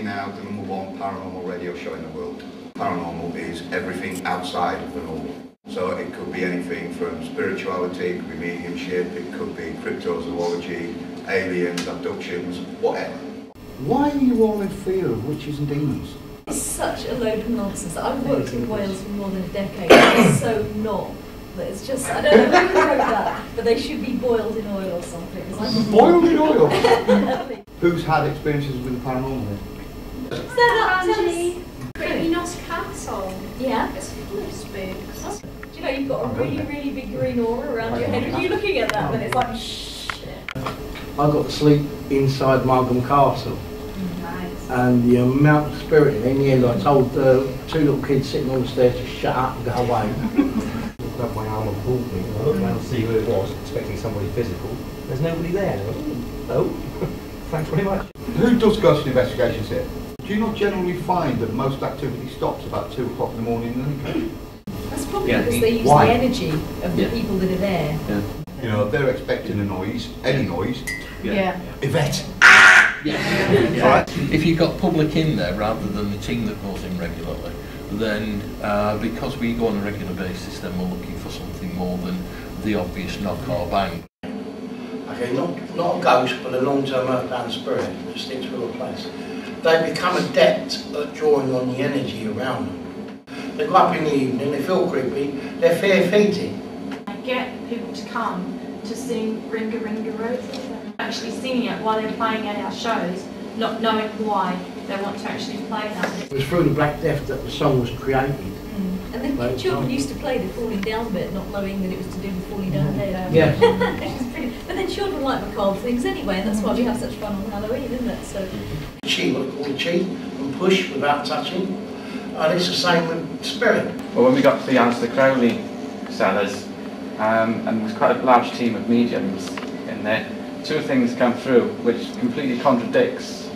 Now the #1 paranormal radio show in the world. Paranormal is everything outside of the normal. So it could be anything from spirituality, it could be mediumship, it could be cryptozoology, aliens, abductions, whatever. Why are you all in fear of witches and demons? It's such a load of nonsense. I've worked in Wales for more than a decade. It's so not. It's just, I don't know who wrote that, but they should be boiled in oil or something. Like, boiled in oil? Who's had experiences with the paranormal? Angie. Greenos Castle. Yeah. It's full of spooks. Do you know you've got a really, really big green aura around your head? Are you looking at that? Then it's like shit. I got to sleep inside Markham Castle. Nice. And the amount of spirit in the end, I told the two little kids sitting on the stairs to shut up and go away. I grabbed my arm and pulled me. I looked around to see who it was, expecting somebody physical. There's nobody there. Oh, thanks very much. Who does ghost investigations here? Do you not generally find that most activity stops about 2 o'clock in the morning in the country? That's probably because they use the energy of the people that are there. Yeah. You know, they're expecting a noise, any noise. Yvette! Ah! If you've got public in there rather than the team that goes in regularly, then because we go on a regular basis, then we're looking for something more than the obvious knock or bang. Okay, not a ghost, but a long-term earthbound spirit that sticks with a place. They become adept at drawing on the energy around them. They go up in the evening, they feel creepy, they're fear-feeding. I get people to come to sing Ringa Ringa Road, actually singing it while they're playing at our shows, not knowing why they want to actually play that. It was through the Black Death that the song was created. Mm. And then like, children used to play the falling down bit, not knowing that it was to do with falling down dead. Yeah. It was pretty, but then children like macabre things anyway, and that's why we have such fun on Halloween, isn't it? So she would pull the cheek and push without touching, and it's the same with spirit. Well, when we got to the Alistair Crowley cellars, and there was quite a large team of mediums in there, two things come through which completely contradicts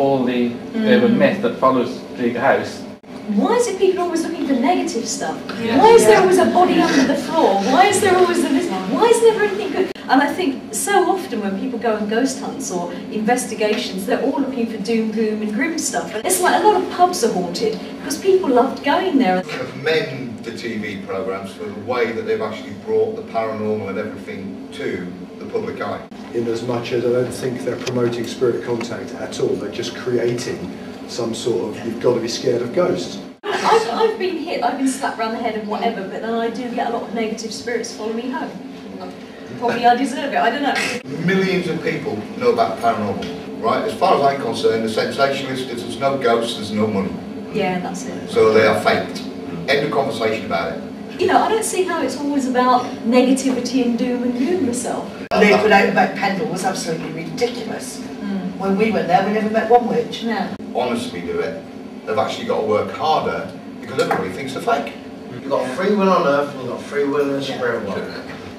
all the urban myth that follows Bleecker House. Why is it people always looking for negative stuff? Yeah. Why is there always a body under the floor? Why is there always a this? Why is never anything good? And I think so often when people go on ghost hunts or investigations, they're all looking for doom, gloom and grim stuff. It's like a lot of pubs are haunted because people loved going there. I commend the TV programmes for the way that they've actually brought the paranormal and everything to the public eye. In as much as I don't think they're promoting spirit contact at all, they're just creating some sort of, you've got to be scared of ghosts. I've been hit, I've been slapped round the head and whatever, but then I do get a lot of negative spirits follow me home. Probably I deserve it, I don't know. Millions of people know about paranormal, right? As far as I'm concerned, the sensationalist is there's no ghosts, there's no money. Yeah, that's it. So they are faked. End of conversation about it. You know, I don't see how it's always about negativity and doom and gloom myself. They put out about Pendle was absolutely ridiculous. When we went there, we never met one witch. No. Honestly do it. They've actually got to work harder because everybody thinks they're fake. You've got free will on earth and you've got free will in the spirit world.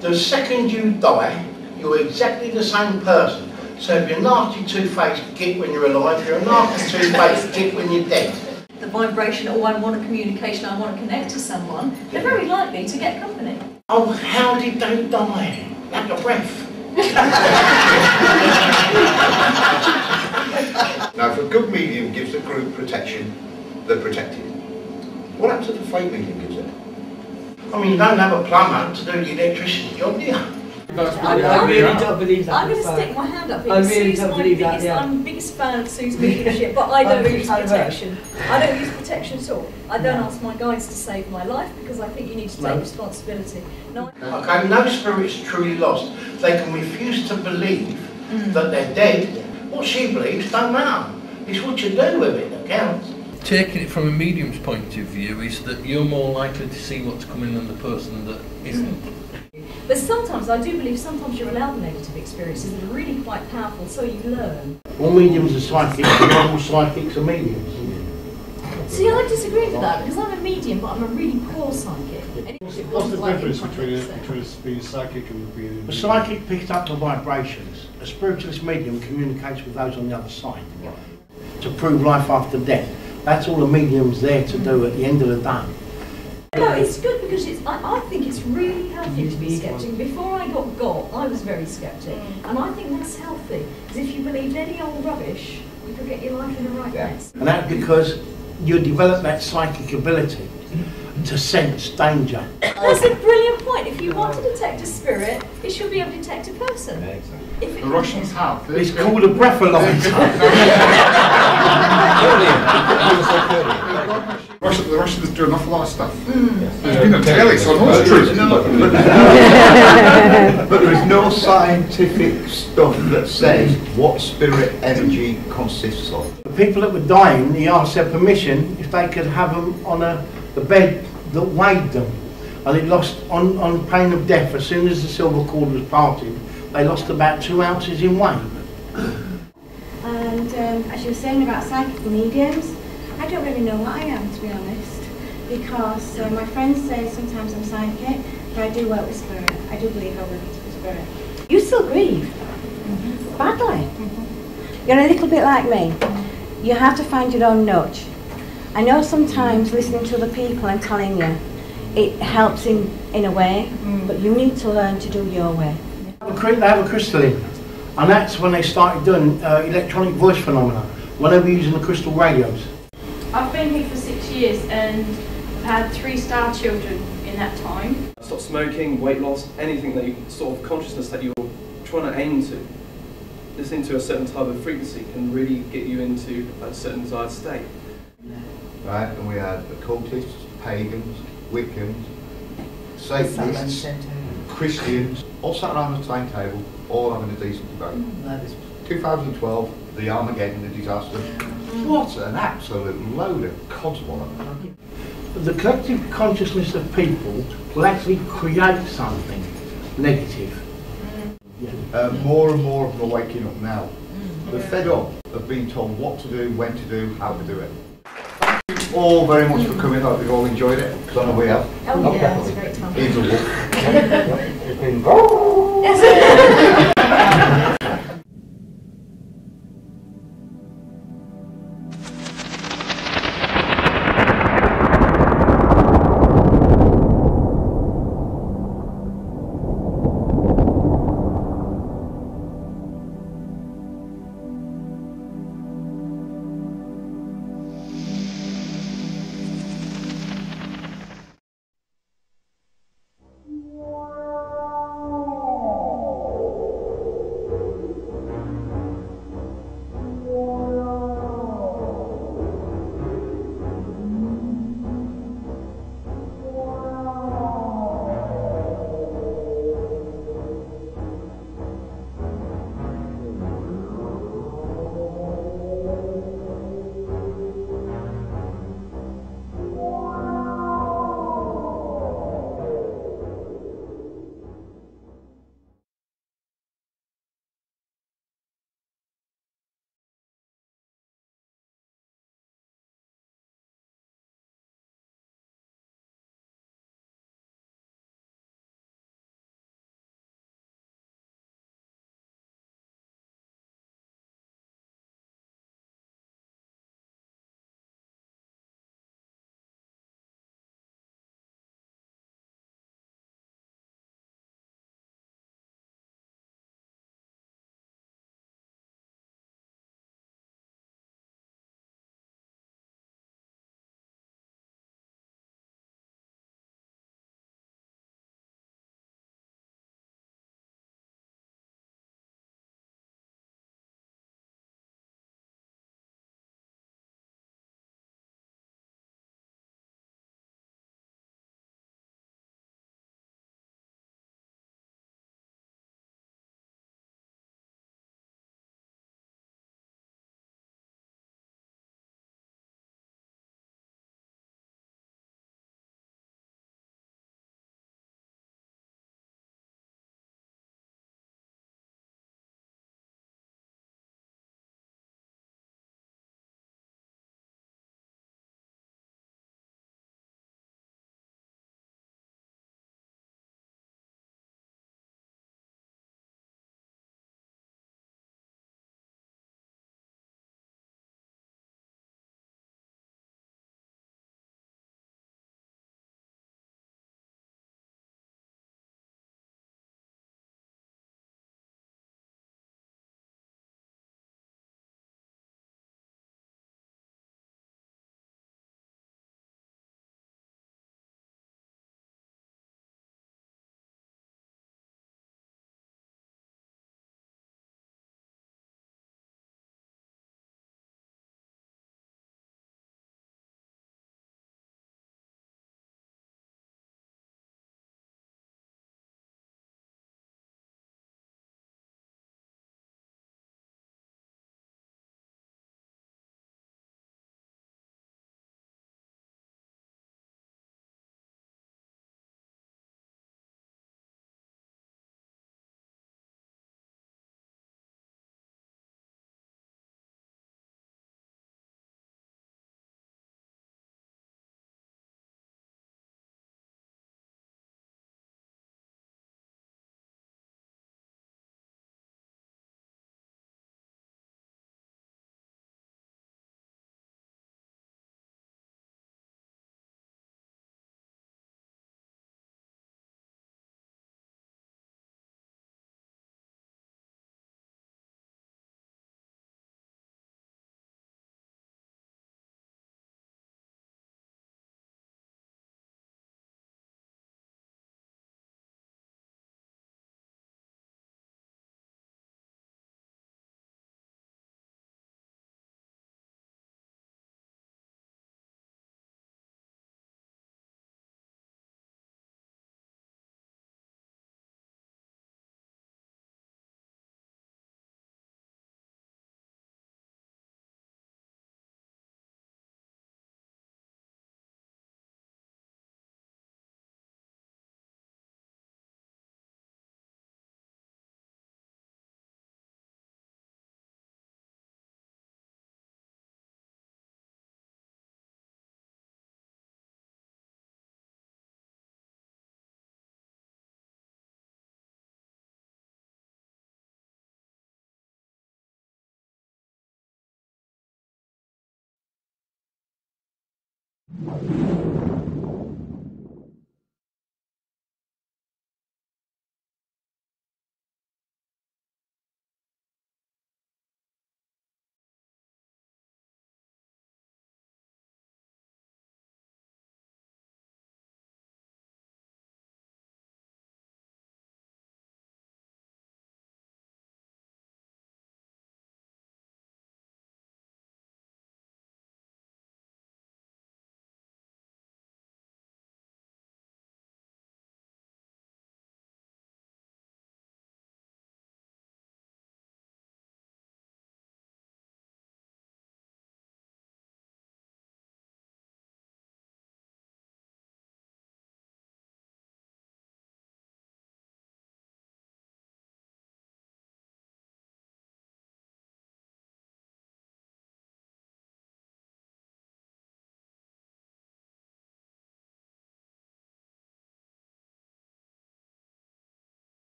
The second you die, you're exactly the same person. So if you're a nasty two-faced git when you're alive, you're a nasty two-faced git when you're dead. The vibration, oh, I want a communication, I want to connect to someone, they're very likely to get company. Oh, how did they die? Like a breath. Now, if a good medium gives a group protection, they're protected. What happens if a fake medium gives it? I mean, you don't have a plumber to do the electrician's job, do you? I really don't believe that. I'm going to stick my hand up here. I really don't believe that, yeah. I'm the biggest fan of Sue's mediumship, but I don't use protection. I don't use protection at all. I don't ask my guides to save my life because I think you need to take responsibility. No. Okay, no spirit's truly lost. They can refuse to believe that they're dead. What she believes don't matter. It's what you do with it that counts. Taking it from a medium's point of view is that you're more likely to see what's coming than the person that isn't. But sometimes, I do believe, sometimes you're allowed negative experiences that are really quite powerful, so you learn. All mediums are psychics, and all psychics are mediums, isn't it? See, I disagree with that, because I'm a medium, but I'm a really poor psychic. What's the difference between being psychic and being a medium? A psychic picks up the vibrations. A spiritualist medium communicates with those on the other side to prove life after death. That's all a medium's there to do at the end of the day. No, it's good because it's, I think it's really healthy to be sceptic. Before I got God, I was very sceptic, and I think that's healthy. Because if you believed any old rubbish, you could get your life in the right place. And that's because you develop that psychic ability to sense danger. That's a brilliant point. If you want to detect a spirit, it should be able to detect a person. Yeah, exactly. The Russians have. It's called a breathalyzer. The Russians do an awful lot of stuff. There's been a telly, so I know it's true. But there is no scientific stuff that says what spirit energy consists of. The people that were dying, they asked their permission if they could have them on the bed that weighed them, and they lost, on pain of death, as soon as the silver cord was parted, they lost about 2 ounces in weight. And as you were saying about psychic mediums, I don't really know what I am, to be honest, because my friends say sometimes I'm psychic, but I do work with spirit. I do believe I work with spirit. You still grieve, badly. You're a little bit like me. You have to find your own nudge. I know sometimes listening to other people and telling you, it helps in a way, but you need to learn to do your way. They have a crystalline, and that's when they started doing electronic voice phenomena, when they were using the crystal radios. I've been here for 6 years and I've had 3 star children in that time. Stop smoking, weight loss, anything that you sort of consciousness that you're trying to aim to, listening to a certain type of frequency can really get you into a certain desired state. Right, and we had occultists, pagans, Wiccans, Satanists, Christians, all sat around the timetable, all having a decent debate. 2012, the Armageddon, the disaster. What an absolute load of codswallop. the collective consciousness of people will actually create something negative. More and more of them are waking up now. They're fed up of being told what to do, when to do, how to do it. Thank you all very much for coming. I hope you've all enjoyed it, because I know we have. Oh yeah, it's a great time. It's been